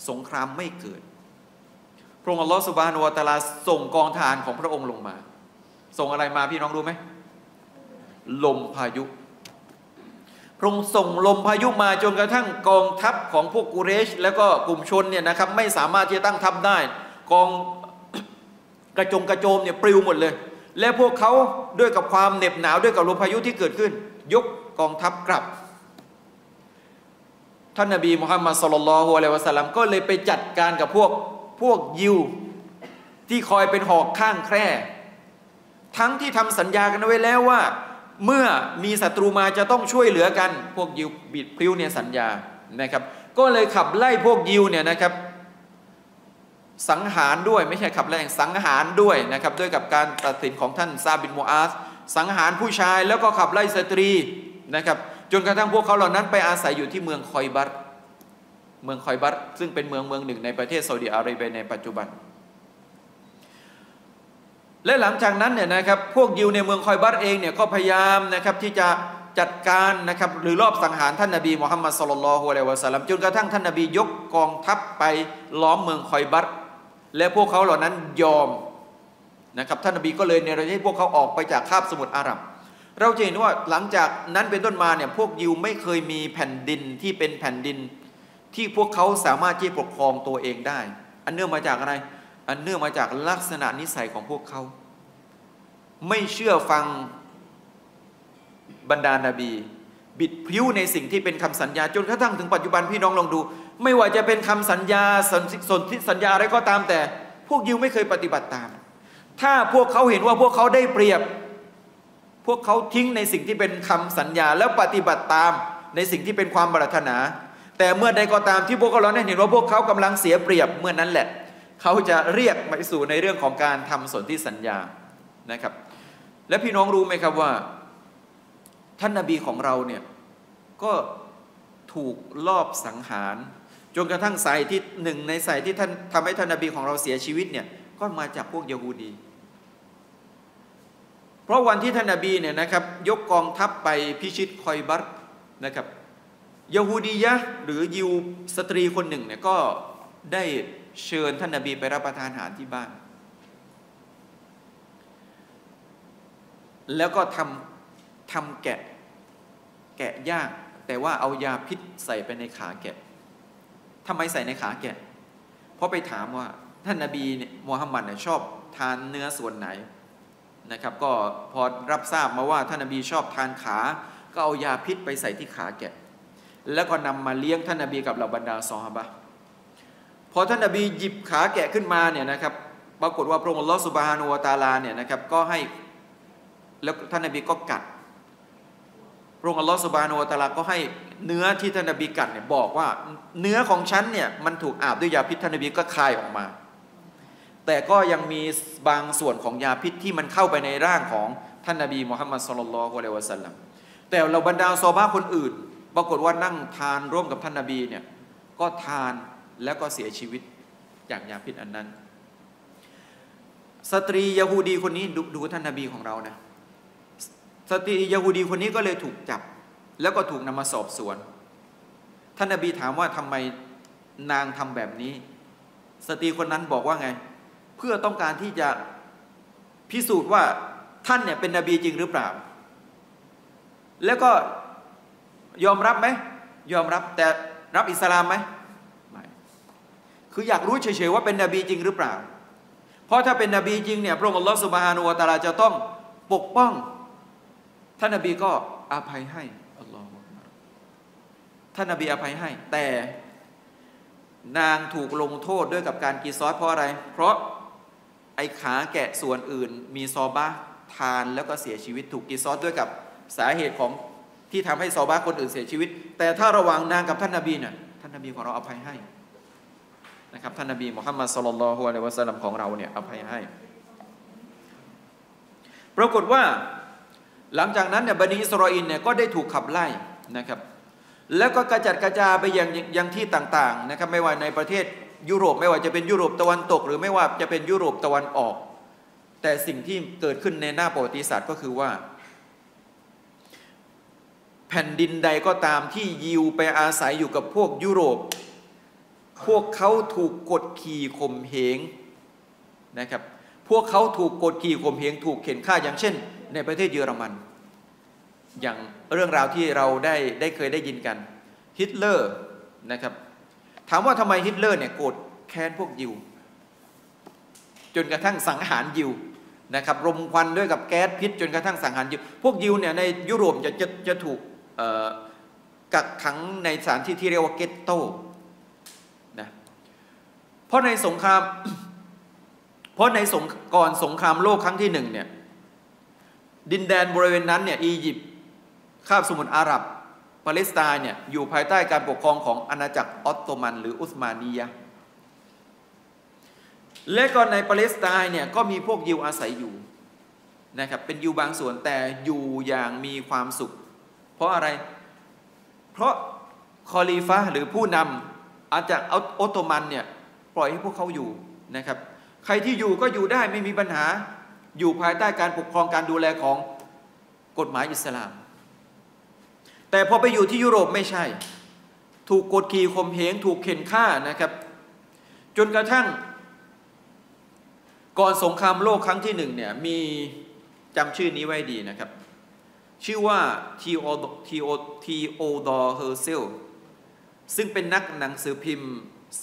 สงครามไม่เกิดพระองค์อัลลอฮฺซุบฮานะฮูวะตะอาลาส่งกองทหารของพระองค์ลงมาส่งอะไรมาพี่น้องรู้ไหมลมพายุพระองค์ส่งลมพายุมาจนกระทั่งกองทัพของพวกกุเรชแล้วก็กลุ่มชนเนี่ยนะครับไม่สามารถที่จะตั้งทัพได้กอง กระจงกระโจมเนี่ยปลิวหมดเลยและพวกเขาด้วยกับความเหน็บหนาวด้วยกับลมพายุที่เกิดขึ้นยกกองทัพกลับท่านนบีมุฮัมมัดศ็อลลัลลอฮุอะลัยฮิวะซัลลัมก็เลยไปจัดการกับพวกพวกยิวที่คอยเป็นหอกข้างแคร่ทั้งที่ทำสัญญากันไว้แล้วว่าเมื่อมีศัตรูมาจะต้องช่วยเหลือกันพวกยิวบิดพริ้วเนี่ยสัญญานะครับก็เลยขับไล่พวกยิวเนี่ยนะครับสังหารด้วยไม่ใช่ขับไล่สังหารด้วยนะครับด้วยกับการตัดสินของท่านซาบินมูอาสสังหารผู้ชายแล้วก็ขับไล่สตรีนะครับจนกระทั่งพวกเขาเหล่านั้นไปอาศัยอยู่ที่เมืองคอยบัตเมืองคอยบัตซึ่งเป็นเมืองเมืองหนึ่งในประเทศซาอุดิอาระเบียในปัจจุบันและหลังจากนั้นเนี่ยนะครับพวกยิวในเมืองคอยบัตเองเนี่ยก็พยายามนะครับที่จะจัดการนะครับหรือรอบสังหารท่านนบีมุฮัมมัดศ็อลลัลลอฮุอะลัยฮิวะซัลลัมจนกระทั่งท่านนบียกกองทัพไปล้อมเมืองคอยบัตและพวกเขาเหล่านั้นยอมนะครับท่านนบีก็เลยเนรเทศพวกเขาออกไปจากคาบสมุทรอาหรับเราจะเห็นว่าหลังจากนั้นเป็นต้นมาเนี่ยพวกยิวไม่เคยมีแผ่นดินที่เป็นแผ่นดินที่พวกเขาสามารถที่ปกครองตัวเองได้อันเนื่องมาจากอะไรอันเนื่องมาจากลักษณะนิสัยของพวกเขาไม่เชื่อฟังบรรดานบีบิดพริ้วในสิ่งที่เป็นคำสัญญาจนกระทั่งถึงปัจจุบันพี่น้องลองดูไม่ว่าจะเป็นคำสัญญาสนธิสัญญาอะไรก็ตามแต่พวกยิวไม่เคยปฏิบัติตามถ้าพวกเขาเห็นว่าพวกเขาได้เปรียบพวกเขาทิ้งในสิ่งที่เป็นคำสัญญาแล้วปฏิบัติตามในสิ่งที่เป็นความปรารถนาแต่เมื่อใดก็ตามที่พวกเขาเราเห็นว่าพวกเขากำลังเสียเปรียบเมื่อนั้นแหละเขาจะเรียกไปสู่ในเรื่องของการทำสนธิสัญญานะครับและพี่น้องรู้ไหมครับว่าท่านนบีของเราเนี่ยก็ถูกลอบสังหารจนกระทั่งสายที่หนึ่งในสายที่ท่านทำให้ท่านนบีของเราเสียชีวิตเนี่ยก็มาจากพวกยิวดีเพราะวันที่ท่านนบีเนี่ยนะครับยกกองทัพไปพิชิตคอยบัตนะครับยิวดียะหรือยิวสตรีคนหนึ่งเนี่ยก็ได้เชิญท่านนบีไปรับประทานอาหารที่บ้านแล้วก็ทำทำแกะแกะย่างแต่ว่าเอายาพิษใส่ไปในขาแกะทำไมใส่ในขาแกะเพราะไปถามว่าท่านนบีมูฮัมมัดชอบทานเนื้อส่วนไหนนะครับก็พอรับทราบมาว่าท่านนบีชอบทานขาก็เอายาพิษไปใส่ที่ขาแกะแล้วก็นำมาเลี้ยงท่านนบีกับเหล่าบรรดาซอฮาบะห์พอท่านนบีหยิบขาแกะขึ้นมาเนี่ยนะครับปรากฏว่าพระองค์อัลลอฮฺซุบฮานะฮูวะตะอาลาเนี่ยนะครับก็ให้แล้วท่านนบีก็กัดพระองค์อัลลอฮฺซุบฮานะฮูวะตะอาลาก็ให้เนื้อที่ท่านนบีกัดเนี่ยบอกว่าเนื้อของฉันเนี่ยมันถูกอาบด้วยยาพิษท่านนบีก็คายออกมาแต่ก็ยังมีบางส่วนของยาพิษที่มันเข้าไปในร่างของท่านนบีมุฮัมมัดศ็อลลัลลอฮุอะลัยฮิวะซัลลัมแต่เราบรรดาซอฮาบะห์คนอื่นปรากฏว่านั่งทานร่วมกับท่านนบีเนี่ยก็ทานแล้วก็เสียชีวิตจากยาพิษอันนั้นสตรียะฮูดีคนนี้ดูดูท่านนบีของเรานะสตรียะฮูดีคนนี้ก็เลยถูกจับแล้วก็ถูกนำมาสอบสวนท่านนบีถามว่าทำไมนางทำแบบนี้สตรีคนนั้นบอกว่าไงเพื่อต้องการที่จะพิสูจน์ว่าท่านเนี่ยเป็นนบีจริงหรือเปล่าแล้วก็ยอมรับไหมยอมรับแต่รับอิสลามไหมไม่คืออยากรู้เฉยๆว่าเป็นนบีจริงหรือเปล่าเพราะถ้าเป็นนบีจริงเนี่ยพระองค์อัลลอฮฺซุบฮานะฮูวะตะอาลาจะต้องปกป้องท่านนบีก็อภัยให้อัลลอฮฺท่านนบีอภัยให้แต่นางถูกลงโทษด้วยกับการกีซอสเพราะอะไรเพราะไอ้ขาแกะส่วนอื่นมีซอบะทานแล้วก็เสียชีวิตถูกกีซอสด้วยกับ สาเหตุของที่ทำให้ซอฮาบะห์คนอื่นเสียชีวิตแต่ถ้าระหว่างนางกับท่านนบีเนี่ยท่านนบีของเราอภัยให้นะครับท่านนบีมุฮัมมัดศ็อลลัลลอฮุอะลัยฮิวะซัลลัมของเราเนี่ยอภัยให้ปรากฏว่าหลังจากนั้นเนี่ยบันิอิสรออีลเนี่ยก็ได้ถูกขับไล่นะครับแล้วก็กระจัดกระจายไปยังยังที่ต่างๆนะครับไม่ว่าในประเทศยุโรปไม่ว่าจะเป็นยุโรปตะวันตกหรือไม่ว่าจะเป็นยุโรปตะวันออกแต่สิ่งที่เกิดขึ้นในหน้าประวัติศาสตร์ก็คือว่าแผ่นดินใดก็ตามที่ยิวไปอาศัยอยู่กับพวกยุโรปพวกเขาถูกกดขี่ข่มเหงนะครับพวกเขาถูกกดขี่ข่มเหงถูกเข็นฆ่าอย่างเช่นในประเทศเยอรมันอย่างเรื่องราวที่เราได้ได้เคยได้ยินกันฮิตเลอร์นะครับถามว่าทำไมฮิตเลอร์เนี่ยโกรธแค้นพวกยิวจนกระทั่งสังหารยิวนะครับรมควันด้วยกับแก๊สพิษจนกระทั่งสังหารยิวพวกยิวเนี่ยในยุโรปจะจะจะถูกกักขังในสถานที่ที่เรียกว่าเกตโต้นะเพราะในสงครามเพราะในสงก่อนสงครามโลกครั้งที่หนึ่งเนี่ยดินแดนบริเวณนั้นเนี่ยอียิปต์คาบสมุทรอาหรับปาเลสไตน์เนี่ยอยู่ภายใต้การปกครองของอาณาจักรออตโตมันหรืออุสมานียะและก่อนในปาเลสไตน์เนี่ยก็มีพวกยิวอาศัยอยู่นะครับเป็นยิวบางส่วนแต่อยู่อย่างมีความสุขเพราะอะไรเพราะคอลีฟะหรือผู้นำอาณาจักรออตโตมันเนี่ยปล่อยให้พวกเขาอยู่นะครับใครที่อยู่ก็อยู่ได้ไม่มีปัญหาอยู่ภายใต้การปกครองการดูแลของกฎหมายอิสลามแต่พอไปอยู่ที่ยุโรปไม่ใช่ถูกกดขี่ข่มเหงถูกเข็นฆ่านะครับจนกระทั่งก่อนสงครามโลกครั้งที่หนึ่งเนี่ยมีจำชื่อนี้ไว้ดีนะครับชื่อว่าทีโอทีโอทีโอดอร์เฮอร์เซลซึ่งเป็นนักหนังสือพิมพ์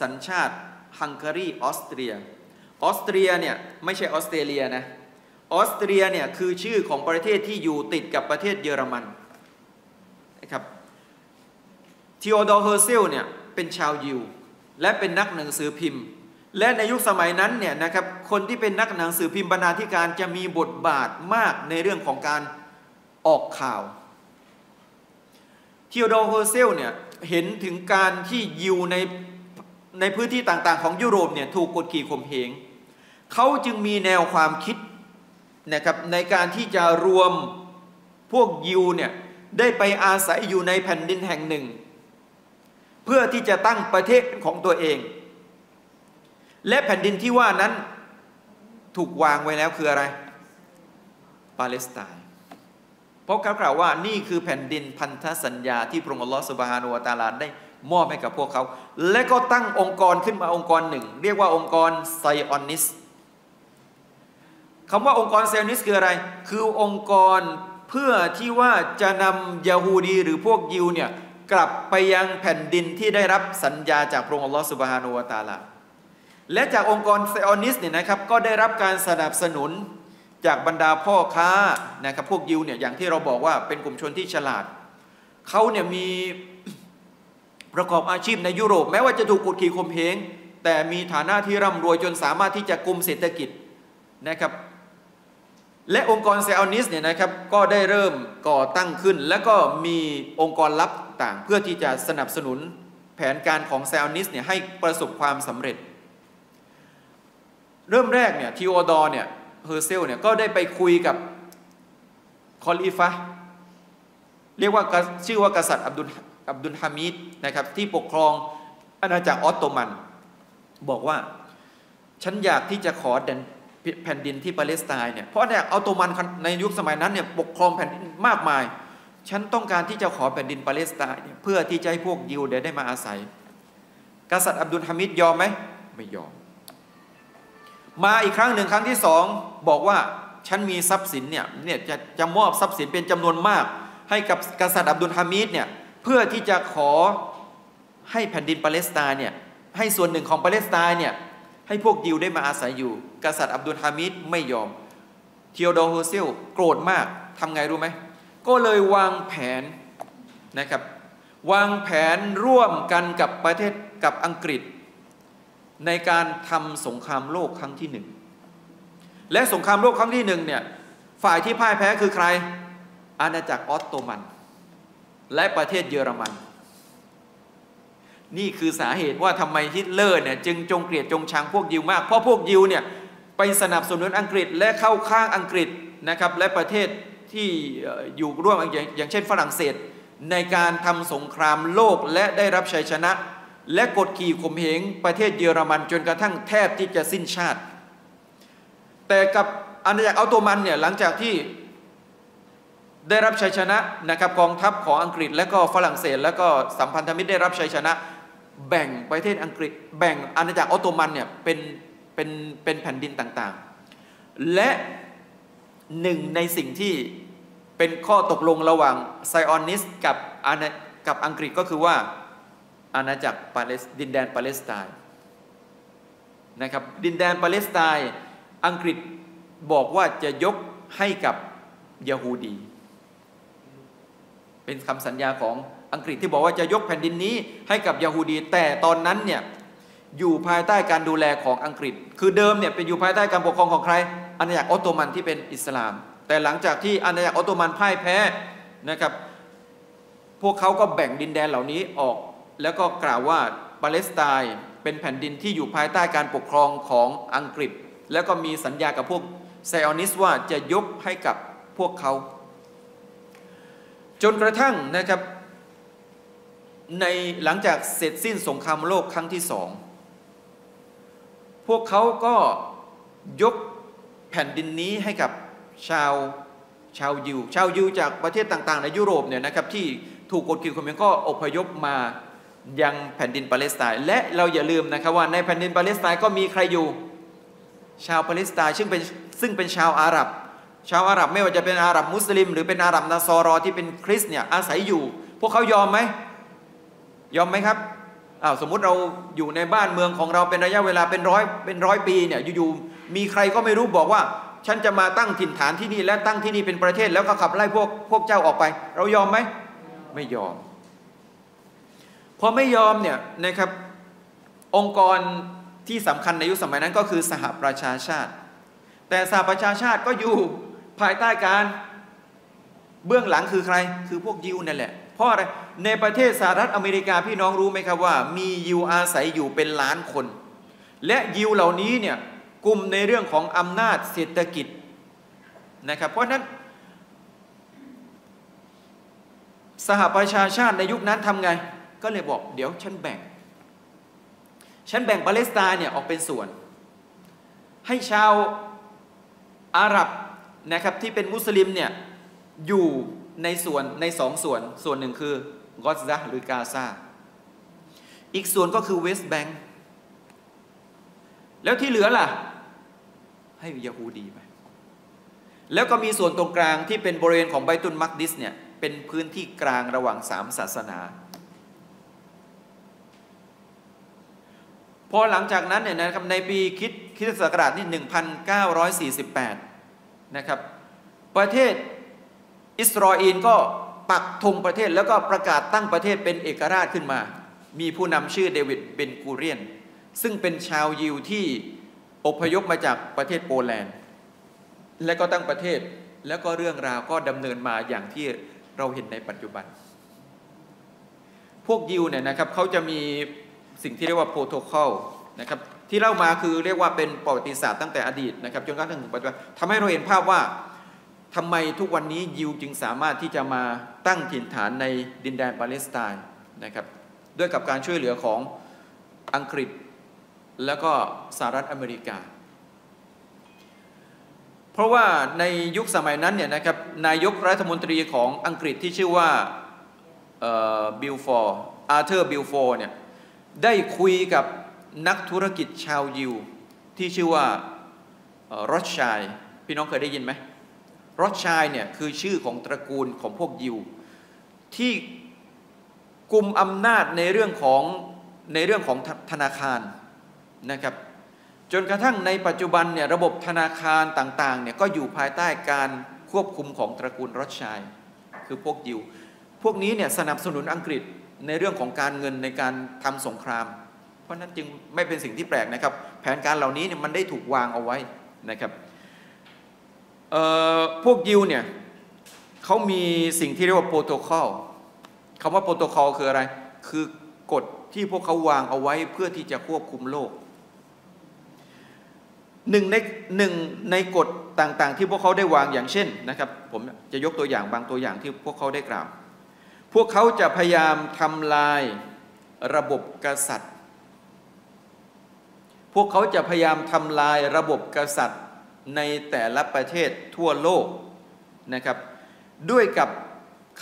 สัญชาติฮังการีออสเตรียออสเตรียเนี่ยไม่ใช่ออสเตรเลียนะออสเตรียเนี่ยคือชื่อของประเทศที่อยู่ติดกับประเทศเยอรมันนะครับทีโอดอร์เฮอร์เซลเนี่ยเป็นชาวยิวและเป็นนักหนังสือพิมพ์และในยุคสมัยนั้นเนี่ยนะครับคนที่เป็นนักหนังสือพิมพ์บรรณาธิการจะมีบทบาทมากในเรื่องของการออกข่าวทีโอดอร์เฮอร์เซลเนี่ยเห็นถึงการที่ยิวในในพื้นที่ต่างๆของยุโรปเนี่ยถูกกดขี่ข่มเหงเขาจึงมีแนวความคิดนะครับในการที่จะรวมพวกยิวเนี่ยได้ไปอาศัยอยู่ในแผ่นดินแห่งหนึ่งเพื่อที่จะตั้งประเทศของตัวเองและแผ่นดินที่ว่านั้นถูกวางไว้แล้วคืออะไรปาเลสไตน์เพราะเขากล่าวว่านี่คือแผ่นดินพันธสัญญาที่พระองค์อัลลอฮฺซุบฮานะฮูวะตะอาลาได้มอบให้กับพวกเขาและก็ตั้งองค์กรขึ้นมาองค์กรหนึ่งเรียกว่าองค์กรไซออนิสคำว่าองค์กรไซออนิสคืออะไรคือองค์กรเพื่อที่ว่าจะนำยะฮูดีหรือพวกยิวเนี่ยกลับไปยังแผ่นดินที่ได้รับสัญญาจากพระองค์อัลลอฮฺซุบฮานะฮูวะตะอาลาและจากองค์กรไซออนิสเนี่ยนะครับก็ได้รับการสนับสนุนจากบรรดาพ่อค้านะครับพวกยิวเนี่ยอย่างที่เราบอกว่าเป็นกลุ่มชนที่ฉลาดเขาเนี่ยมีประกอบอาชีพในยุโรปแม้ว่าจะถูกกดขี่ข่มเหงแต่มีฐานะที่ร่ำรวยจนสามารถที่จะกุมเศรษฐกิจนะครับและองค์กรไซออนิสเนี่ยนะครับก็ได้เริ่มก่อตั้งขึ้นและก็มีองค์กรลับต่างเพื่อที่จะสนับสนุนแผนการของไซออนิสเนี่ยให้ประสบความสำเร็จเริ่มแรกเนี่ยทีโอดอร์เนี่ยเฮอร์เซลเนี่ยก็ได้ไปคุยกับคอลิฟะเรียกว่าชื่อว่ากษัตริย์อับดุลอับดุลฮามิดนะครับที่ปกครองอาณาจักรออตโตมันบอกว่าฉันอยากที่จะขอแผ่นดินที่ปาเลสไตน์เนี่ยเพราะเนี่ยออตโตมันในยุคสมัยนั้นเนี่ยปกครองแผ่นดินมากมายฉันต้องการที่จะขอแผ่นดินปาเลสไตน์เพื่อที่จะให้พวกยิวได้มาอาศัยกษัตริย์อับดุลฮามิดยอมไหมไม่ยอมมาอีกครั้งหนึ่งครั้งที่สองบอกว่าฉันมีทรัพย์สินเนี่ยเนี่ยจะจะมอบทรัพย์สินเป็นจำนวนมากให้กับกษัตริย์อับดุลฮามิดเนี่ยเพื่อที่จะขอให้แผ่นดินปาเลสไตน์เนี่ยให้ส่วนหนึ่งของปาเลสไตน์เนี่ยให้พวกยิวได้มาอาศัยอยู่กษัตริย์อับดุลฮามิดไม่ยอมทีโอดอร์เฮอร์เซลโกรธมากทำไงรู้ไหมก็เลยวางแผนนะครับวางแผนร่วมกันกับประเทศกับอังกฤษในการทำสงครามโลกครั้งที่หนึ่งและสงครามโลกครั้งที่หนึ่งเนี่ยฝ่ายที่พ่ายแพ้คือใคร อาณาจักรออตโตมันและประเทศเยอรมันนี่คือสาเหตุว่าทำไมฮิตเลอร์เนี่ยจึงจงเกลียดจงชังพวกยิวมากเพราะพวกยิวเนี่ยไปสนับสนุนอังกฤษและเข้าข้างอังกฤษนะครับและประเทศที่อยู่ร่วมอย่างเช่นฝรั่งเศสในการทำสงครามโลกและได้รับชัยชนะและกดขี่ข่มเหงประเทศเยอรมันจนกระทั่งแทบที่จะสิ้นชาติแต่กับอาณาจักรออตโตมันเนี่ยหลังจากที่ได้รับชัยชนะนะครับกองทัพของอังกฤษและก็ฝรั่งเศสและก็สัมพันธมิตรได้รับชัยชนะแบ่งประเทศอังกฤษแบ่งอาณาจักรออตโตมันเนี่ยเป็นเป็นเป็นแผ่นดินต่างๆและหนึ่งในสิ่งที่เป็นข้อตกลงระหว่างไซออนิสต์กับอาณากับอังกฤษก็คือว่าอาณาจักรปาเลสดินแดนปาเลสไตน์นะครับดินแดนปาเลสไตน์อังกฤษบอกว่าจะยกให้กับยะฮูดีเป็นคำสัญญาของอังกฤษที่บอกว่าจะยกแผ่นดินนี้ให้กับยะฮูดีแต่ตอนนั้นเนี่ยอยู่ภายใต้การดูแลของอังกฤษคือเดิมเนี่ยเป็นอยู่ภายใต้การปกครองของใครอาณาจักรออตโตมันที่เป็นอิสลามแต่หลังจากที่อาณาจักรออตโตมันพ่ายแพ้นะครับพวกเขาก็แบ่งดินแดนเหล่านี้ออกแล้วก็กล่าวว่าปาเลสไตน์เป็นแผ่นดินที่อยู่ภายใต้การปกครองของอังกฤษแล้วก็มีสัญญากับพวกไซออนิสต์ว่าจะยกให้กับพวกเขาจนกระทั่งนะครับในหลังจากเสร็จสิ้นสงครามโลกครั้งที่สองพวกเขาก็ยกแผ่นดินนี้ให้กับชาวชาวยิวชาวยิวจากประเทศต่างๆในยุโรปเนี่ยนะครับที่ถูกกดขี่ข่มเหงก็อพยพมายังแผ่นดินปาเลสไตน์และเราอย่าลืมนะครับว่าในแผ่นดินปาเลสไตน์ก็มีใครอยู่ชาวปาเลสไตน์ซึ่งเป็นซึ่งเป็นชาวอาหรับชาวอาหรับไม่ว่าจะเป็นอาหรับมุสลิมหรือเป็นอาหรับนาซอรอที่เป็นคริสเนี่ยอาศัยอยู่พวกเขายอมไหมยอมไหมครับอ้าวสมมุติเราอยู่ในบ้านเมืองของเราเป็นระยะเวลาเป็นร้อยเป็นร้อยปีเนี่ยอยู่ๆมีใครก็ไม่รู้บอกว่าฉันจะมาตั้งถิ่นฐานที่นี่และตั้งที่นี่เป็นประเทศแล้วก็ขับไล่พวกพวกเจ้าออกไปเรายอมไหมไม่ยอมพอไม่ยอมเนี่ยนะครับองค์กรที่สำคัญในยุคสมัยนั้นก็คือสหประชาชาติแต่สหประชาชาติก็อยู่ภายใต้การเบื้องหลังคือใครคือพวกยิวนั่นแหละเพราะอะไรในประเทศสหรัฐอเมริกาพี่น้องรู้ไหมครับว่ามียิวอาศัยอยู่เป็นล้านคนและยิวเหล่านี้เนี่ยกลุ่มในเรื่องของอำนาจเศรษฐกิจนะครับเพราะฉะนั้นสหประชาชาติในยุคนั้นทำไงก็เลยบอกเดี๋ยวฉันแบ่งฉันแบ่งปาเลสไตน์เนี่ยออกเป็นส่วนให้ชาวอาหรับนะครับที่เป็นมุสลิมเนี่ยอยู่ในส่วนในสองส่วนส่วนหนึ่งคือกอซาหรือกาซาอีกส่วนก็คือเวสต์แบงก์แล้วที่เหลือล่ะให้ยะฮูดีไปแล้วก็มีส่วนตรงกลางที่เป็นบริเวณของไบตุลมักดิสเนี่ยเป็นพื้นที่กลางระหว่างสามศาสนาพอหลังจากนั้นเนี่ยนะครับในปีคริสต์คริสตศักราชที่หนึ่งพันเก้าร้อยสี่สิบแปดนะครับประเทศอิสราเอลก็ปักธงประเทศแล้วก็ประกาศตั้งประเทศเป็นเอกราชขึ้นมามีผู้นำชื่อเดวิดเบนกูเรียนซึ่งเป็นชาวยิวที่อพยพมาจากประเทศโปแลนด์และก็ตั้งประเทศแล้วก็เรื่องราวก็ดำเนินมาอย่างที่เราเห็นในปัจจุบันพวกยิวเนี่ยนะครับเขาจะมีสิ่งที่เรียกว่าโปรโตคอลนะครับที่เล่ามาคือเรียกว่าเป็นประวัติศาสตร์ตั้งแต่อดีตนะครับจนกระทั่งถึงปัจจุบันทำให้เราเห็นภาพว่าทำไมทุกวันนี้ยิวจึงสามารถที่จะมาตั้งถิ่นฐานในดินแดนปาเลสไตน์นะครับด้วยกับการช่วยเหลือของอังกฤษและก็สหรัฐอเมริกาเพราะว่าในยุคสมัยนั้นเนี่ยนะครับนายกรัฐมนตรีของอังกฤษที่ชื่อว่าบิลฟอร์อาร์เธอร์บิลฟอร์เนี่ยได้คุยกับนักธุรกิจชาวยิวที่ชื่อว่าโรสชัยพี่น้องเคยได้ยินไหมโรสชัยเนี่ยคือชื่อของตระกูลของพวกยิวที่กุมอำนาจในเรื่องของในเรื่องของธนาคารนะครับจนกระทั่งในปัจจุบันเนี่ยระบบธนาคารต่างๆเนี่ยก็อยู่ภายใต้การควบคุมของตระกูลโรสชัยคือพวกยิวพวกนี้เนี่ยสนับสนุนอังกฤษในเรื่องของการเงินในการทำสงครามเพราะนั้นจึงไม่เป็นสิ่งที่แปลกนะครับแผนการเหล่านี้เนี่ยมันได้ถูกวางเอาไว้นะครับพวกยิวเนี่ย เขามีสิ่งที่เรียกว่าโปรโตคอลคำว่าโปรโตคอลคืออะไรคือกฎที่พวกเขาวางเอาไว้เพื่อที่จะควบคุมโลกหนึ่งในหนึ่งในกฎต่างๆที่พวกเขาได้วางอย่างเช่นนะครับผมจะยกตัวอย่างบางตัวอย่างที่พวกเขาได้กล่าวพวกเขาจะพยายามทำลายระบบกษัตริย์พวกเขาจะพยายามทำลายระบบกษัตริย์ในแต่ละประเทศทั่วโลกนะครับด้วยกับ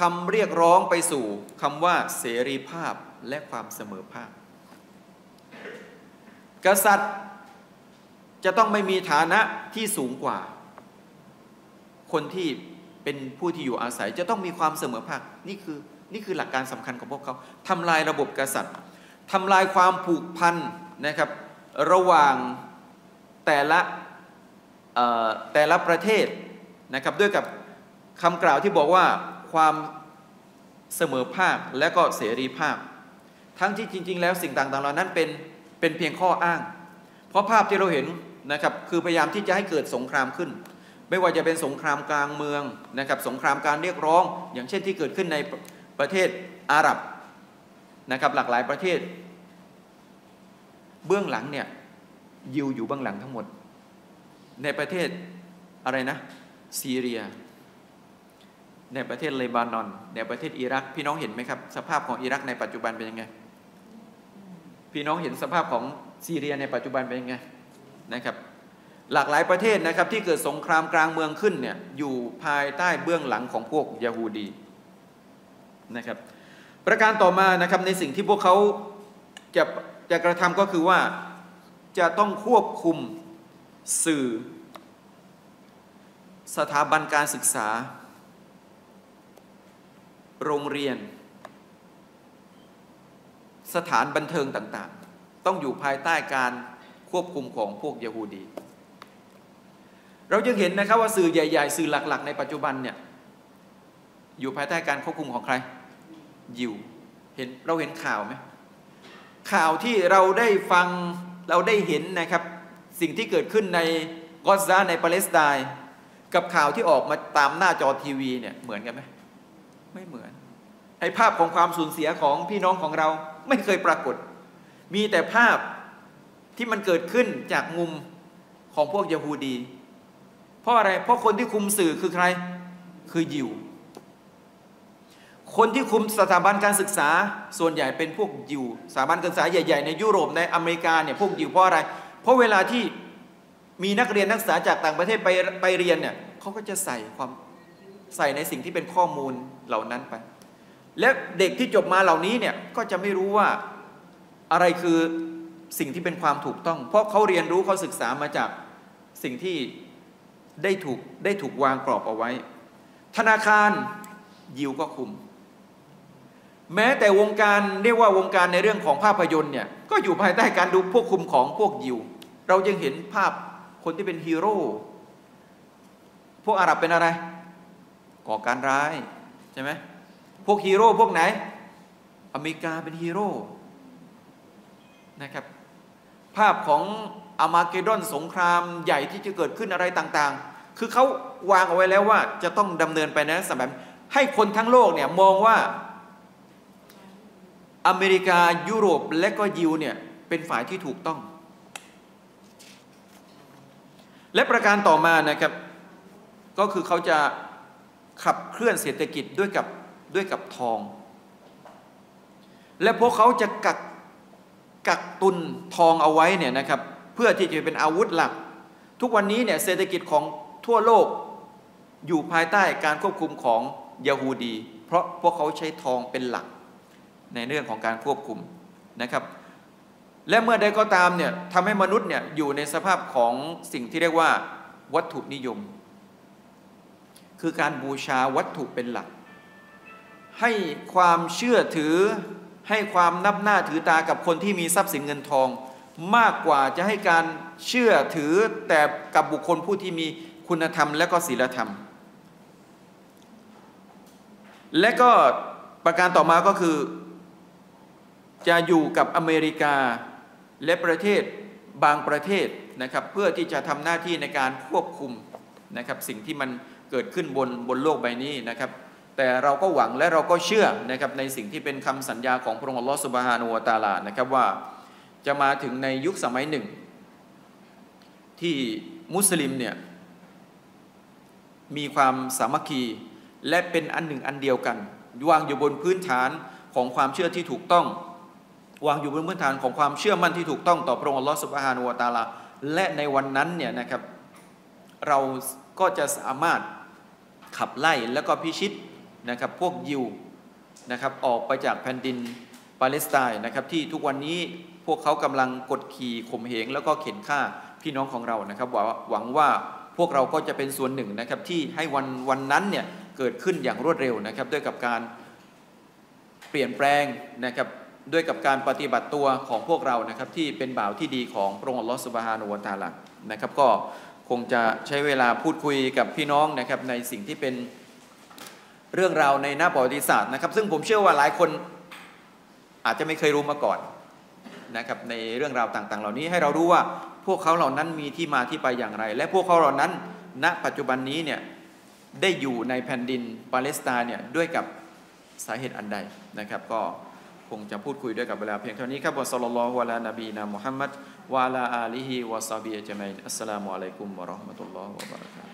คำเรียกร้องไปสู่คำว่าเสรีภาพและความเสมอภาคกษัตริย์จะต้องไม่มีฐานะที่สูงกว่าคนที่เป็นผู้ที่อยู่อาศัยจะต้องมีความเสมอภาคนี่คือนี่คือหลักการสำคัญของพวกเขาทำลายระบบกษัตริย์ทำลายความผูกพันนะครับระหว่างแต่ละแต่ละประเทศนะครับด้วยกับคำกล่าวที่บอกว่าความเสมอภาคและก็เสรีภาพทั้งที่จริงๆแล้วสิ่งต่างๆเหล่านั้นเป็นเป็นเพียงข้ออ้างเพราะภาพที่เราเห็นนะครับคือพยายามที่จะให้เกิดสงครามขึ้นไม่ว่าจะเป็นสงครามกลางเมืองนะครับสงครามการเรียกร้องอย่างเช่นที่เกิดขึ้นในประเทศอาหรับนะครับหลากหลายประเทศเบื้องหลังเนี่ยยิวอยู่เบื้องหลังทั้งหมดในประเทศอะไรนะซีเรียในประเทศเลบานอนในประเทศอิรักพี่น้องเห็นไหมครับสภาพของอิรักในปัจจุบันเป็นยังไงพี่น้องเห็นสภาพของซีเรียในปัจจุบันเป็นยังไงนะครับหลากหลายประเทศนะครับที่เกิดสงครามกลางเมืองขึ้นเนี่ยอยู่ภายใต้เบื้องหลังของพวกยะฮูดีนะครับประการต่อมานะครับในสิ่งที่พวกเขาจะจะกระทำก็คือว่าจะต้องควบคุมสื่อสถาบันการศึกษาโรงเรียนสถานบันเทิงต่างๆต้องอยู่ภายใต้การควบคุมของพวกยะฮูดีเราจึงเห็นนะครับว่าสื่อใหญ่ๆสื่อหลักๆในปัจจุบันเนี่ยอยู่ภายใต้การควบคุมของใครยิวเห็นเราเห็นข่าวไหมข่าวที่เราได้ฟังเราได้เห็นนะครับสิ่งที่เกิดขึ้นในกอซาในปาเลสไตน์กับข่าวที่ออกมาตามหน้าจอทีวีเนี่ยเหมือนกันไหมไม่เหมือนไอ้ภาพของความสูญเสียของพี่น้องของเราไม่เคยปรากฏมีแต่ภาพที่มันเกิดขึ้นจากมุมของพวกยะฮูดีเพราะอะไรเพราะคนที่คุมสื่อคือใครคือยิวคนที่คุมสถาบันการศึกษาส่วนใหญ่เป็นพวกยิวสถาบันการศึกษาใหญ่ๆในยุโรปในอเมริกาเนี่ยพวกยิวเพราะอะไรเพราะเวลาที่มีนักเรียนนักศึกษาจากต่างประเทศไปไปเรียนเนี่ยเขาก็จะใส่ความใส่ในสิ่งที่เป็นข้อมูลเหล่านั้นไปและเด็กที่จบมาเหล่านี้เนี่ยก็จะไม่รู้ว่าอะไรคือสิ่งที่เป็นความถูกต้องเพราะเขาเรียนรู้เขาศึกษามาจากสิ่งที่ได้ถูกได้ถูกวางกรอบเอาไว้ธนาคารยิวก็คุมแม้แต่วงการเรียกว่าวงการในเรื่องของภาพยนตร์เนี่ยก็อยู่ภายใต้การดูพวกคุมของพวกยิวเรายังเห็นภาพคนที่เป็นฮีโร่พวกอาหรับเป็นอะไรก่อการร้ายใช่ไหมพวกฮีโร่พวกไหนอเมริกาเป็นฮีโร่นะครับภาพของอามาเกดอนสงครามใหญ่ที่จะเกิดขึ้นอะไรต่างๆคือเขาวางเอาไว้แล้วว่าจะต้องดำเนินไปนะสำหรับให้คนทั้งโลกเนี่ยมองว่าอเมริกายุโรปและก็ยิวเนี่ยเป็นฝ่ายที่ถูกต้องและประการต่อมานะครับก็คือเขาจะขับเคลื่อนเศรษฐกิจด้วยกับด้วยกับทองและพวกเขาจะกักกักตุนทองเอาไว้เนี่ยนะครับเพื่อที่จะเป็นอาวุธหลักทุกวันนี้เนี่ยเศรษฐกิจของทั่วโลกอยู่ภายใต้การควบคุมของยะฮูดีเพราะพวกเขาใช้ทองเป็นหลักในเรื่องของการควบคุมนะครับและเมื่อใดก็ตามเนี่ยทำให้มนุษย์เนี่ยอยู่ในสภาพของสิ่งที่เรียกว่าวัตถุนิยมคือการบูชาวัตถุเป็นหลักให้ความเชื่อถือให้ความนับหน้าถือตากับคนที่มีทรัพย์สินเงินทองมากกว่าจะให้การเชื่อถือแต่กับบุคคลผู้ที่มีคุณธรรมและก็ศีลธรรมและก็ประการต่อมาก็คือจะอยู่กับอเมริกาและประเทศบางประเทศนะครับเพื่อที่จะทำหน้าที่ในการควบคุมนะครับสิ่งที่มัน เกิดขึ้นบนบนโลกใบนี้นะครับแต่เราก็หวังและเราก็เชื่อนะครับในสิ่งที่เป็นคำสัญญาของพระองค์อัลลอฮฺซุบฮานะฮูวะตะอาลานะครับว่าจะมาถึงในยุคสมัยหนึ่งที่มุสลิมเนี่ยมีความสามัคคีและเป็นอันหนึ่งอันเดียวกันวางอยู่บนพื้นฐานของความเชื่อที่ถูกต้องวางอยู่บนพื้นฐานของความเชื่อมั่นที่ถูกต้องต่อพระองค์อัลลอฮฺซุบฮานะฮูวะตะอาลาและในวันนั้นเนี่ยนะครับเราก็จะสามารถขับไล่และก็พิชิตนะครับพวกยิวนะครับออกไปจากแผ่นดินปาเลสไตน์นะครับที่ทุกวันนี้พวกเขากำลังกดขี่ข่มเหงแล้วก็เข็นฆ่าพี่น้องของเรานะครับหวังว่าพวกเราก็จะเป็นส่วนหนึ่งนะครับที่ให้วันวันนั้นเนี่ยเกิดขึ้นอย่างรวดเร็วนะครับด้วยกับการเปลี่ยนแปลงนะครับด้วยกับการปฏิบัติตัวของพวกเรานะครับที่เป็นบ่าวที่ดีของพระองค์อัลลอฮฺซุบฮานะฮูวะตะอาลานะครับก็คงจะใช้เวลาพูดคุยกับพี่น้องนะครับในสิ่งที่เป็นเรื่องราวในหน้าประวัติศาสตร์นะครับซึ่งผมเชื่อว่าหลายคนอาจจะไม่เคยรู้มาก่อนนะครับในเรื่องราวต่างๆเหล่านี้ให้เรารู้ว่าพวกเขาเหล่านั้นมีที่มาที่ไปอย่างไรและพวกเขาเหล่านั้นณปัจจุบันนี้เนี่ยได้อยู่ในแผ่นดินปาเลสไตน์เนี่ยด้วยกับสาเหตุอันใดนะครับก็คงจะพูดคุยด้วยกับเวลาเพียงเท่านี้ครับ ศ็อลลัลลอฮุอะลานบีนา มุฮัมมัด วะอะลา อาลิฮิ วะศอฮบิฮิ อะจมัยน อัสสลามุอะลัยกุม วะเราะห์มะตุลลอฮิ วะบะเราะกาตุฮ์